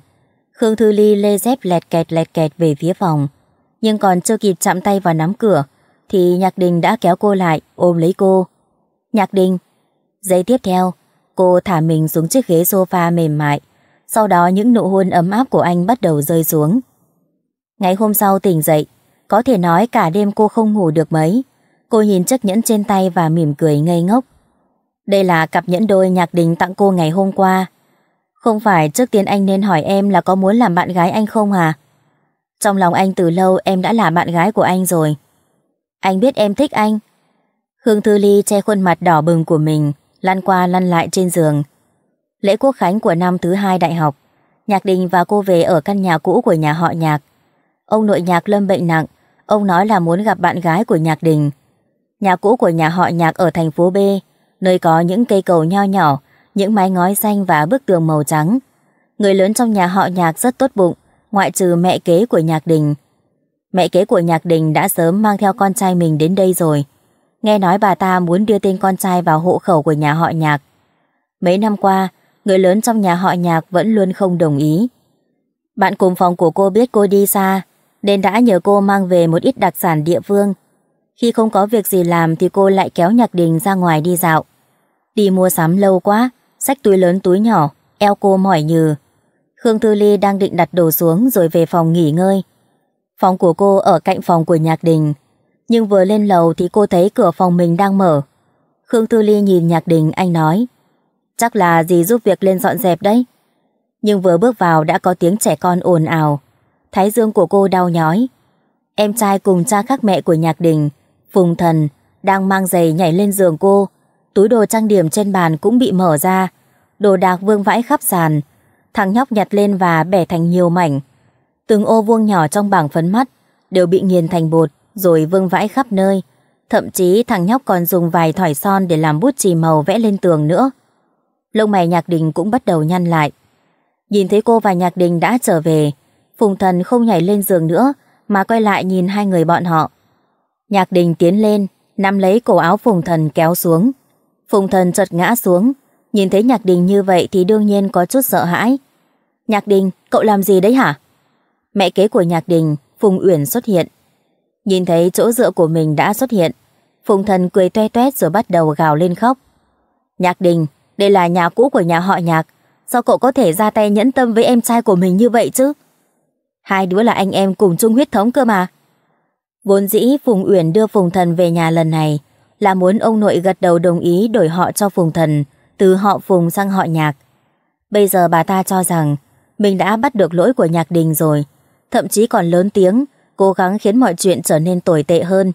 Khương Thư Ly lê dép lẹt kẹt về phía phòng, nhưng còn chưa kịp chạm tay vào nắm cửa thì Nhạc Đình đã kéo cô lại, ôm lấy cô. Nhạc Đình. Giây tiếp theo, cô thả mình xuống chiếc ghế sofa mềm mại. Sau đó những nụ hôn ấm áp của anh bắt đầu rơi xuống. Ngày hôm sau tỉnh dậy, có thể nói cả đêm cô không ngủ được mấy. Cô nhìn chiếc nhẫn trên tay và mỉm cười ngây ngốc. Đây là cặp nhẫn đôi Nhạc Đình tặng cô ngày hôm qua. Không phải trước tiên anh nên hỏi em là có muốn làm bạn gái anh không à? Trong lòng anh từ lâu em đã là bạn gái của anh rồi. Anh biết em thích anh. Khương Thư Ly che khuôn mặt đỏ bừng của mình, lăn qua lăn lại trên giường. Lễ quốc khánh của năm thứ hai đại học, Nhạc Đình và cô về ở căn nhà cũ của nhà họ Nhạc. Ông nội Nhạc lâm bệnh nặng, ông nói là muốn gặp bạn gái của Nhạc Đình. Nhà cũ của nhà họ Nhạc ở thành phố B, nơi có những cây cầu nho nhỏ, những mái ngói xanh và bức tường màu trắng. Người lớn trong nhà họ Nhạc rất tốt bụng, ngoại trừ mẹ kế của Nhạc Đình. Mẹ kế của Nhạc Đình đã sớm mang theo con trai mình đến đây rồi. Nghe nói bà ta muốn đưa tên con trai vào hộ khẩu của nhà họ Nhạc. Mấy năm qua, người lớn trong nhà họ Nhạc vẫn luôn không đồng ý. Bạn cùng phòng của cô biết cô đi xa, nên đã nhờ cô mang về một ít đặc sản địa phương. Khi không có việc gì làm thì cô lại kéo Nhạc Đình ra ngoài đi dạo. Đi mua sắm lâu quá, xách túi lớn túi nhỏ, eo cô mỏi nhừ. Khương Thư Ly đang định đặt đồ xuống rồi về phòng nghỉ ngơi. Phòng của cô ở cạnh phòng của Nhạc Đình. Nhưng vừa lên lầu thì cô thấy cửa phòng mình đang mở. Khương Thư Ly nhìn Nhạc Đình, anh nói. Chắc là dì giúp việc lên dọn dẹp đấy. Nhưng vừa bước vào đã có tiếng trẻ con ồn ào. Thái dương của cô đau nhói. Em trai cùng cha khác mẹ của Nhạc Đình, Phùng Thần, đang mang giày nhảy lên giường cô. Túi đồ trang điểm trên bàn cũng bị mở ra. Đồ đạc vương vãi khắp sàn. Thằng nhóc nhặt lên và bẻ thành nhiều mảnh. Từng ô vuông nhỏ trong bảng phấn mắt đều bị nghiền thành bột rồi vương vãi khắp nơi. Thậm chí thằng nhóc còn dùng vài thỏi son để làm bút chì màu vẽ lên tường nữa. Lông mày Nhạc Đình cũng bắt đầu nhăn lại. Nhìn thấy cô và Nhạc Đình đã trở về, Phùng Thần không nhảy lên giường nữa mà quay lại nhìn hai người bọn họ. Nhạc Đình tiến lên, nắm lấy cổ áo Phùng Thần kéo xuống. Phùng Thần chợt ngã xuống. Nhìn thấy Nhạc Đình như vậy thì đương nhiên có chút sợ hãi. Nhạc Đình, cậu làm gì đấy hả? Mẹ kế của Nhạc Đình, Phùng Uyển xuất hiện. Nhìn thấy chỗ dựa của mình đã xuất hiện, Phùng Thần cười toe toét rồi bắt đầu gào lên khóc. Nhạc Đình, đây là nhà cũ của nhà họ Nhạc. Sao cậu có thể ra tay nhẫn tâm với em trai của mình như vậy chứ? Hai đứa là anh em cùng chung huyết thống cơ mà. Vốn dĩ Phùng Uyển đưa Phùng Thần về nhà lần này là muốn ông nội gật đầu đồng ý đổi họ cho Phùng Thần từ họ Phùng sang họ Nhạc. Bây giờ bà ta cho rằng mình đã bắt được lỗi của Nhạc Đình rồi, thậm chí còn lớn tiếng, cố gắng khiến mọi chuyện trở nên tồi tệ hơn.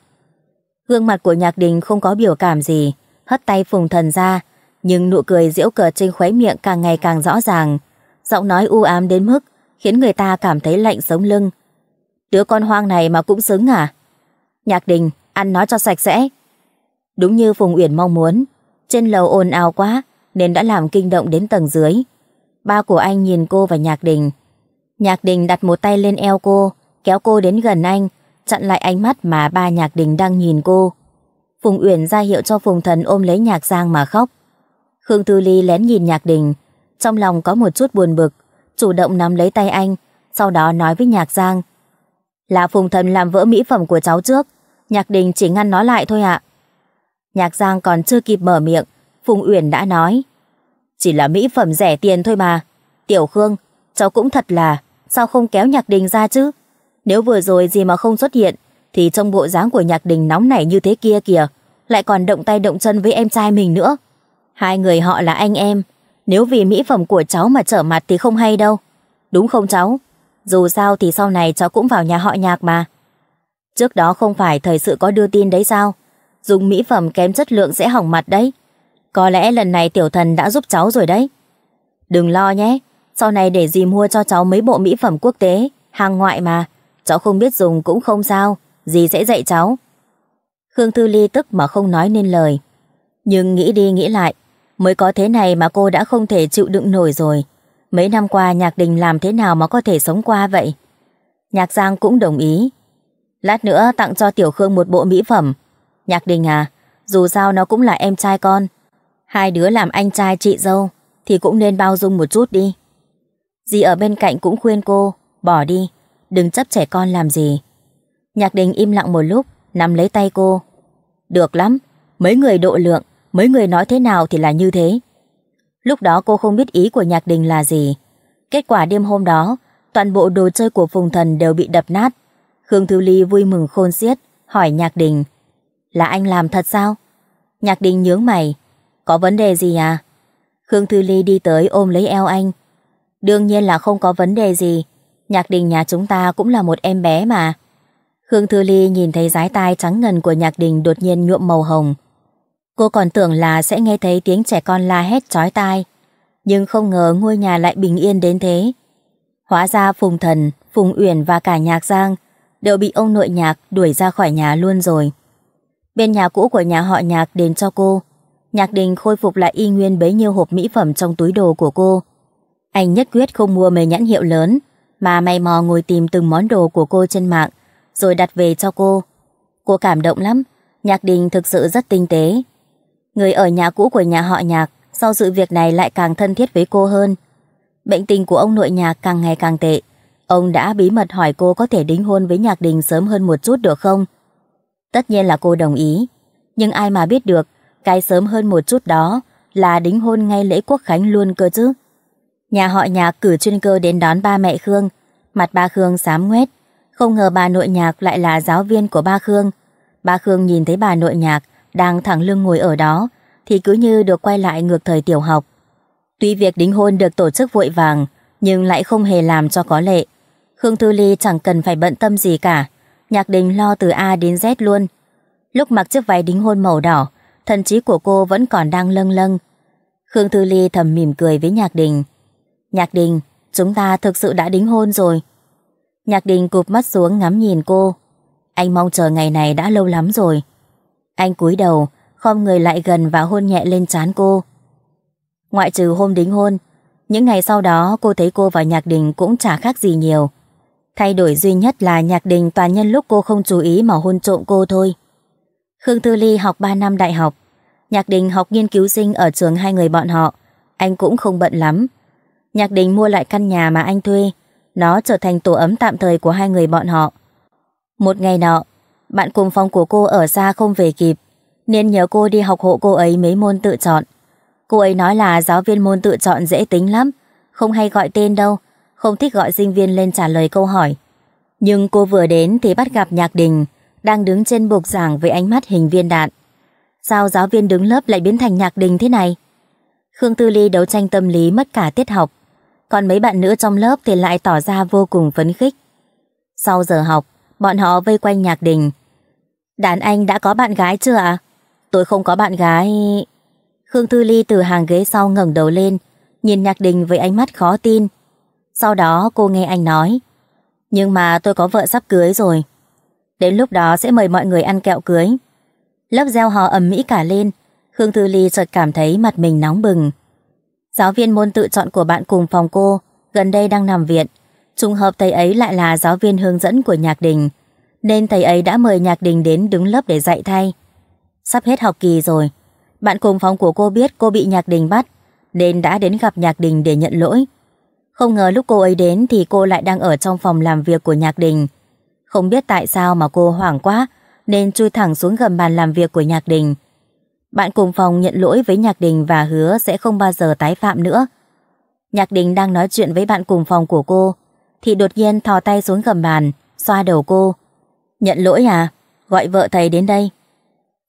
Gương mặt của Nhạc Đình không có biểu cảm gì, hất tay Phùng Thần ra, nhưng nụ cười giễu cợt trên khóe miệng càng ngày càng rõ ràng, giọng nói u ám đến mức khiến người ta cảm thấy lạnh sống lưng. Đứa con hoang này mà cũng xứng à? Nhạc Đình, ăn nó cho sạch sẽ. Đúng như Phùng Uyển mong muốn, trên lầu ồn ào quá nên đã làm kinh động đến tầng dưới. Ba của anh nhìn cô và Nhạc Đình. Nhạc Đình đặt một tay lên eo cô, kéo cô đến gần anh, chặn lại ánh mắt mà ba Nhạc Đình đang nhìn cô. Phùng Uyển ra hiệu cho Phùng Thần ôm lấy Nhạc Giang mà khóc. Khương Thư Ly lén nhìn Nhạc Đình, trong lòng có một chút buồn bực, chủ động nắm lấy tay anh, sau đó nói với Nhạc Giang. Là Phùng Thần làm vỡ mỹ phẩm của cháu trước, Nhạc Đình chỉ ngăn nó lại thôi ạ. Nhạc Giang còn chưa kịp mở miệng, Phùng Uyển đã nói. Chỉ là mỹ phẩm rẻ tiền thôi mà. Tiểu Khương, cháu cũng thật là, sao không kéo Nhạc Đình ra chứ? Nếu vừa rồi gì mà không xuất hiện thì trong bộ dáng của Nhạc Đình nóng nảy như thế kia kìa, lại còn động tay động chân với em trai mình nữa. Hai người họ là anh em, nếu vì mỹ phẩm của cháu mà trở mặt thì không hay đâu. Đúng không cháu? Dù sao thì sau này cháu cũng vào nhà họ Nhạc mà. Trước đó không phải thời sự có đưa tin đấy sao? Dùng mỹ phẩm kém chất lượng sẽ hỏng mặt đấy. Có lẽ lần này Tiểu Thần đã giúp cháu rồi đấy. Đừng lo nhé, sau này để dì mua cho cháu mấy bộ mỹ phẩm quốc tế, hàng ngoại mà. Cháu không biết dùng cũng không sao, dì sẽ dạy cháu. Khương Thư Ly tức mà không nói nên lời. Nhưng nghĩ đi nghĩ lại, mới có thế này mà cô đã không thể chịu đựng nổi rồi. Mấy năm qua Nhạc Đình làm thế nào mà có thể sống qua vậy? Nhạc Giang cũng đồng ý. Lát nữa tặng cho Tiểu Khương một bộ mỹ phẩm. Nhạc Đình à, dù sao nó cũng là em trai con. Hai đứa làm anh trai chị dâu thì cũng nên bao dung một chút đi. Dì ở bên cạnh cũng khuyên cô, bỏ đi, đừng chấp trẻ con làm gì. Nhạc Đình im lặng một lúc, nắm lấy tay cô. Được lắm, mấy người độ lượng, mấy người nói thế nào thì là như thế. Lúc đó cô không biết ý của Nhạc Đình là gì. Kết quả đêm hôm đó, toàn bộ đồ chơi của Phùng Thần đều bị đập nát. Khương Thư Ly vui mừng khôn xiết, hỏi Nhạc Đình. Là anh làm thật sao? Nhạc Đình nhướng mày. Có vấn đề gì à? Khương Thư Ly đi tới ôm lấy eo anh. Đương nhiên là không có vấn đề gì. Nhạc Đình nhà chúng ta cũng là một em bé mà. Khương Thư Ly nhìn thấy dái tai trắng ngần của Nhạc Đình đột nhiên nhuộm màu hồng. Cô còn tưởng là sẽ nghe thấy tiếng trẻ con la hét chói tai, nhưng không ngờ ngôi nhà lại bình yên đến thế. Hóa ra Phùng Thần, Phùng Uyển và cả Nhạc Giang đều bị ông nội Nhạc đuổi ra khỏi nhà luôn rồi. Bên nhà cũ của nhà họ Nhạc đền cho cô. Nhạc Đình khôi phục lại y nguyên bấy nhiêu hộp mỹ phẩm trong túi đồ của cô. Anh nhất quyết không mua mấy nhãn hiệu lớn, mà mày mò ngồi tìm từng món đồ của cô trên mạng rồi đặt về cho cô. Cô cảm động lắm. Nhạc Đình thực sự rất tinh tế. Người ở nhà cũ của nhà họ Nhạc sau sự việc này lại càng thân thiết với cô hơn. Bệnh tình của ông nội Nhạc càng ngày càng tệ. Ông đã bí mật hỏi cô có thể đính hôn với Nhạc Đình sớm hơn một chút được không. Tất nhiên là cô đồng ý. Nhưng ai mà biết được, cái sớm hơn một chút đó là đính hôn ngay lễ quốc khánh luôn cơ chứ. Nhà họ Nhạc cử chuyên cơ đến đón ba mẹ Khương. Mặt ba Khương xám ngoét. Không ngờ bà nội Nhạc lại là giáo viên của ba Khương. Ba Khương nhìn thấy bà nội Nhạc đang thẳng lưng ngồi ở đó thì cứ như được quay lại ngược thời tiểu học. Tuy việc đính hôn được tổ chức vội vàng, nhưng lại không hề làm cho có lệ. Khương Thư Ly chẳng cần phải bận tâm gì cả. Nhạc Đình lo từ A đến Z luôn. Lúc mặc chiếc váy đính hôn màu đỏ, thần trí của cô vẫn còn đang lâng lâng. Khương Thư Ly thầm mỉm cười với Nhạc Đình. Nhạc Đình, chúng ta thực sự đã đính hôn rồi. Nhạc Đình cụp mắt xuống ngắm nhìn cô. Anh mong chờ ngày này đã lâu lắm rồi. Anh cúi đầu, khom người lại gần và hôn nhẹ lên trán cô. Ngoại trừ hôm đính hôn, những ngày sau đó cô thấy cô và Nhạc Đình cũng chả khác gì nhiều. Thay đổi duy nhất là Nhạc Đình toàn nhân lúc cô không chú ý mà hôn trộm cô thôi. Khương Thư Ly học 3 năm đại học. Nhạc Đình học nghiên cứu sinh ở trường hai người bọn họ. Anh cũng không bận lắm. Nhạc Đình mua lại căn nhà mà anh thuê. Nó trở thành tổ ấm tạm thời của hai người bọn họ. Một ngày nọ, bạn cùng phòng của cô ở xa không về kịp, nên nhờ cô đi học hộ cô ấy mấy môn tự chọn. Cô ấy nói là giáo viên môn tự chọn dễ tính lắm, không hay gọi tên đâu, không thích gọi sinh viên lên trả lời câu hỏi. Nhưng cô vừa đến thì bắt gặp Nhạc Đình đang đứng trên bục giảng với ánh mắt hình viên đạn. Sao giáo viên đứng lớp lại biến thành Nhạc Đình thế này? Khương Thư Ly đấu tranh tâm lý mất cả tiết học, còn mấy bạn nữ trong lớp thì lại tỏ ra vô cùng phấn khích. Sau giờ học, bọn họ vây quanh Nhạc Đình. Đàn anh đã có bạn gái chưa ạ? Tôi không có bạn gái. Khương Thư Ly từ hàng ghế sau ngẩng đầu lên, nhìn Nhạc Đình với ánh mắt khó tin. Sau đó cô nghe anh nói, nhưng mà tôi có vợ sắp cưới rồi. Đến lúc đó sẽ mời mọi người ăn kẹo cưới. Lớp reo hò ầm ĩ cả lên. Khương Thư Ly chợt cảm thấy mặt mình nóng bừng. Giáo viên môn tự chọn của bạn cùng phòng cô gần đây đang nằm viện. Trùng hợp thầy ấy lại là giáo viên hướng dẫn của Nhạc Đình, nên thầy ấy đã mời Nhạc Đình đến đứng lớp để dạy thay. Sắp hết học kỳ rồi. Bạn cùng phòng của cô biết cô bị Nhạc Đình bắt, nên đã đến gặp Nhạc Đình để nhận lỗi. Không ngờ lúc cô ấy đến thì cô lại đang ở trong phòng làm việc của Nhạc Đình. Không biết tại sao mà cô hoảng quá, nên chui thẳng xuống gầm bàn làm việc của Nhạc Đình. Bạn cùng phòng nhận lỗi với Nhạc Đình và hứa sẽ không bao giờ tái phạm nữa. Nhạc Đình đang nói chuyện với bạn cùng phòng của cô thì đột nhiên thò tay xuống gầm bàn, xoa đầu cô. Nhận lỗi à? Gọi vợ thầy đến đây.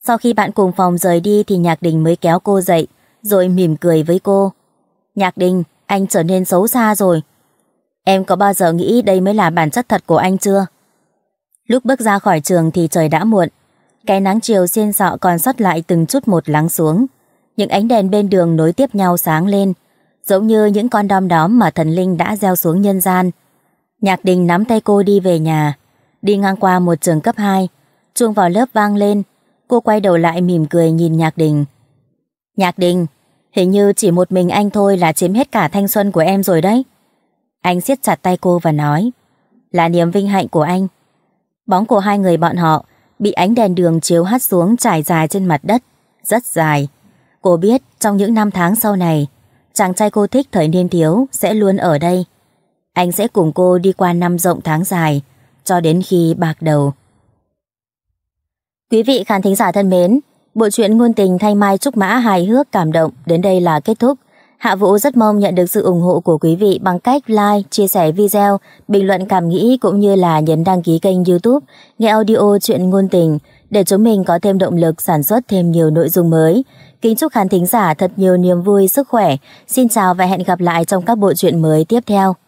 Sau khi bạn cùng phòng rời đi thì Nhạc Đình mới kéo cô dậy, rồi mỉm cười với cô. Nhạc Đình, anh trở nên xấu xa rồi. Em có bao giờ nghĩ đây mới là bản chất thật của anh chưa? Lúc bước ra khỏi trường thì trời đã muộn. Cái nắng chiều xiên xọ còn sót lại từng chút một lắng xuống. Những ánh đèn bên đường nối tiếp nhau sáng lên, giống như những con đom đóm mà thần linh đã gieo xuống nhân gian. Nhạc Đình nắm tay cô đi về nhà. Đi ngang qua một trường cấp 2, chuông vào lớp vang lên. Cô quay đầu lại mỉm cười nhìn Nhạc Đình. Nhạc Đình, hình như chỉ một mình anh thôi là chiếm hết cả thanh xuân của em rồi đấy. Anh siết chặt tay cô và nói, là niềm vinh hạnh của anh. Bóng của hai người bọn họ bị ánh đèn đường chiếu hắt xuống trải dài trên mặt đất, rất dài. Cô biết trong những năm tháng sau này, chàng trai cô thích thời niên thiếu sẽ luôn ở đây. Anh sẽ cùng cô đi qua năm rộng tháng dài, cho đến khi bạc đầu. Quý vị khán thính giả thân mến, bộ truyện ngôn tình Thanh Mai Trúc Mã hài hước cảm động đến đây là kết thúc. Hạ Vũ rất mong nhận được sự ủng hộ của quý vị bằng cách like, chia sẻ video, bình luận cảm nghĩ cũng như là nhấn đăng ký kênh YouTube Nghe Audio Truyện Ngôn Tình để chúng mình có thêm động lực sản xuất thêm nhiều nội dung mới. Kính chúc khán thính giả thật nhiều niềm vui, sức khỏe. Xin chào và hẹn gặp lại trong các bộ truyện mới tiếp theo.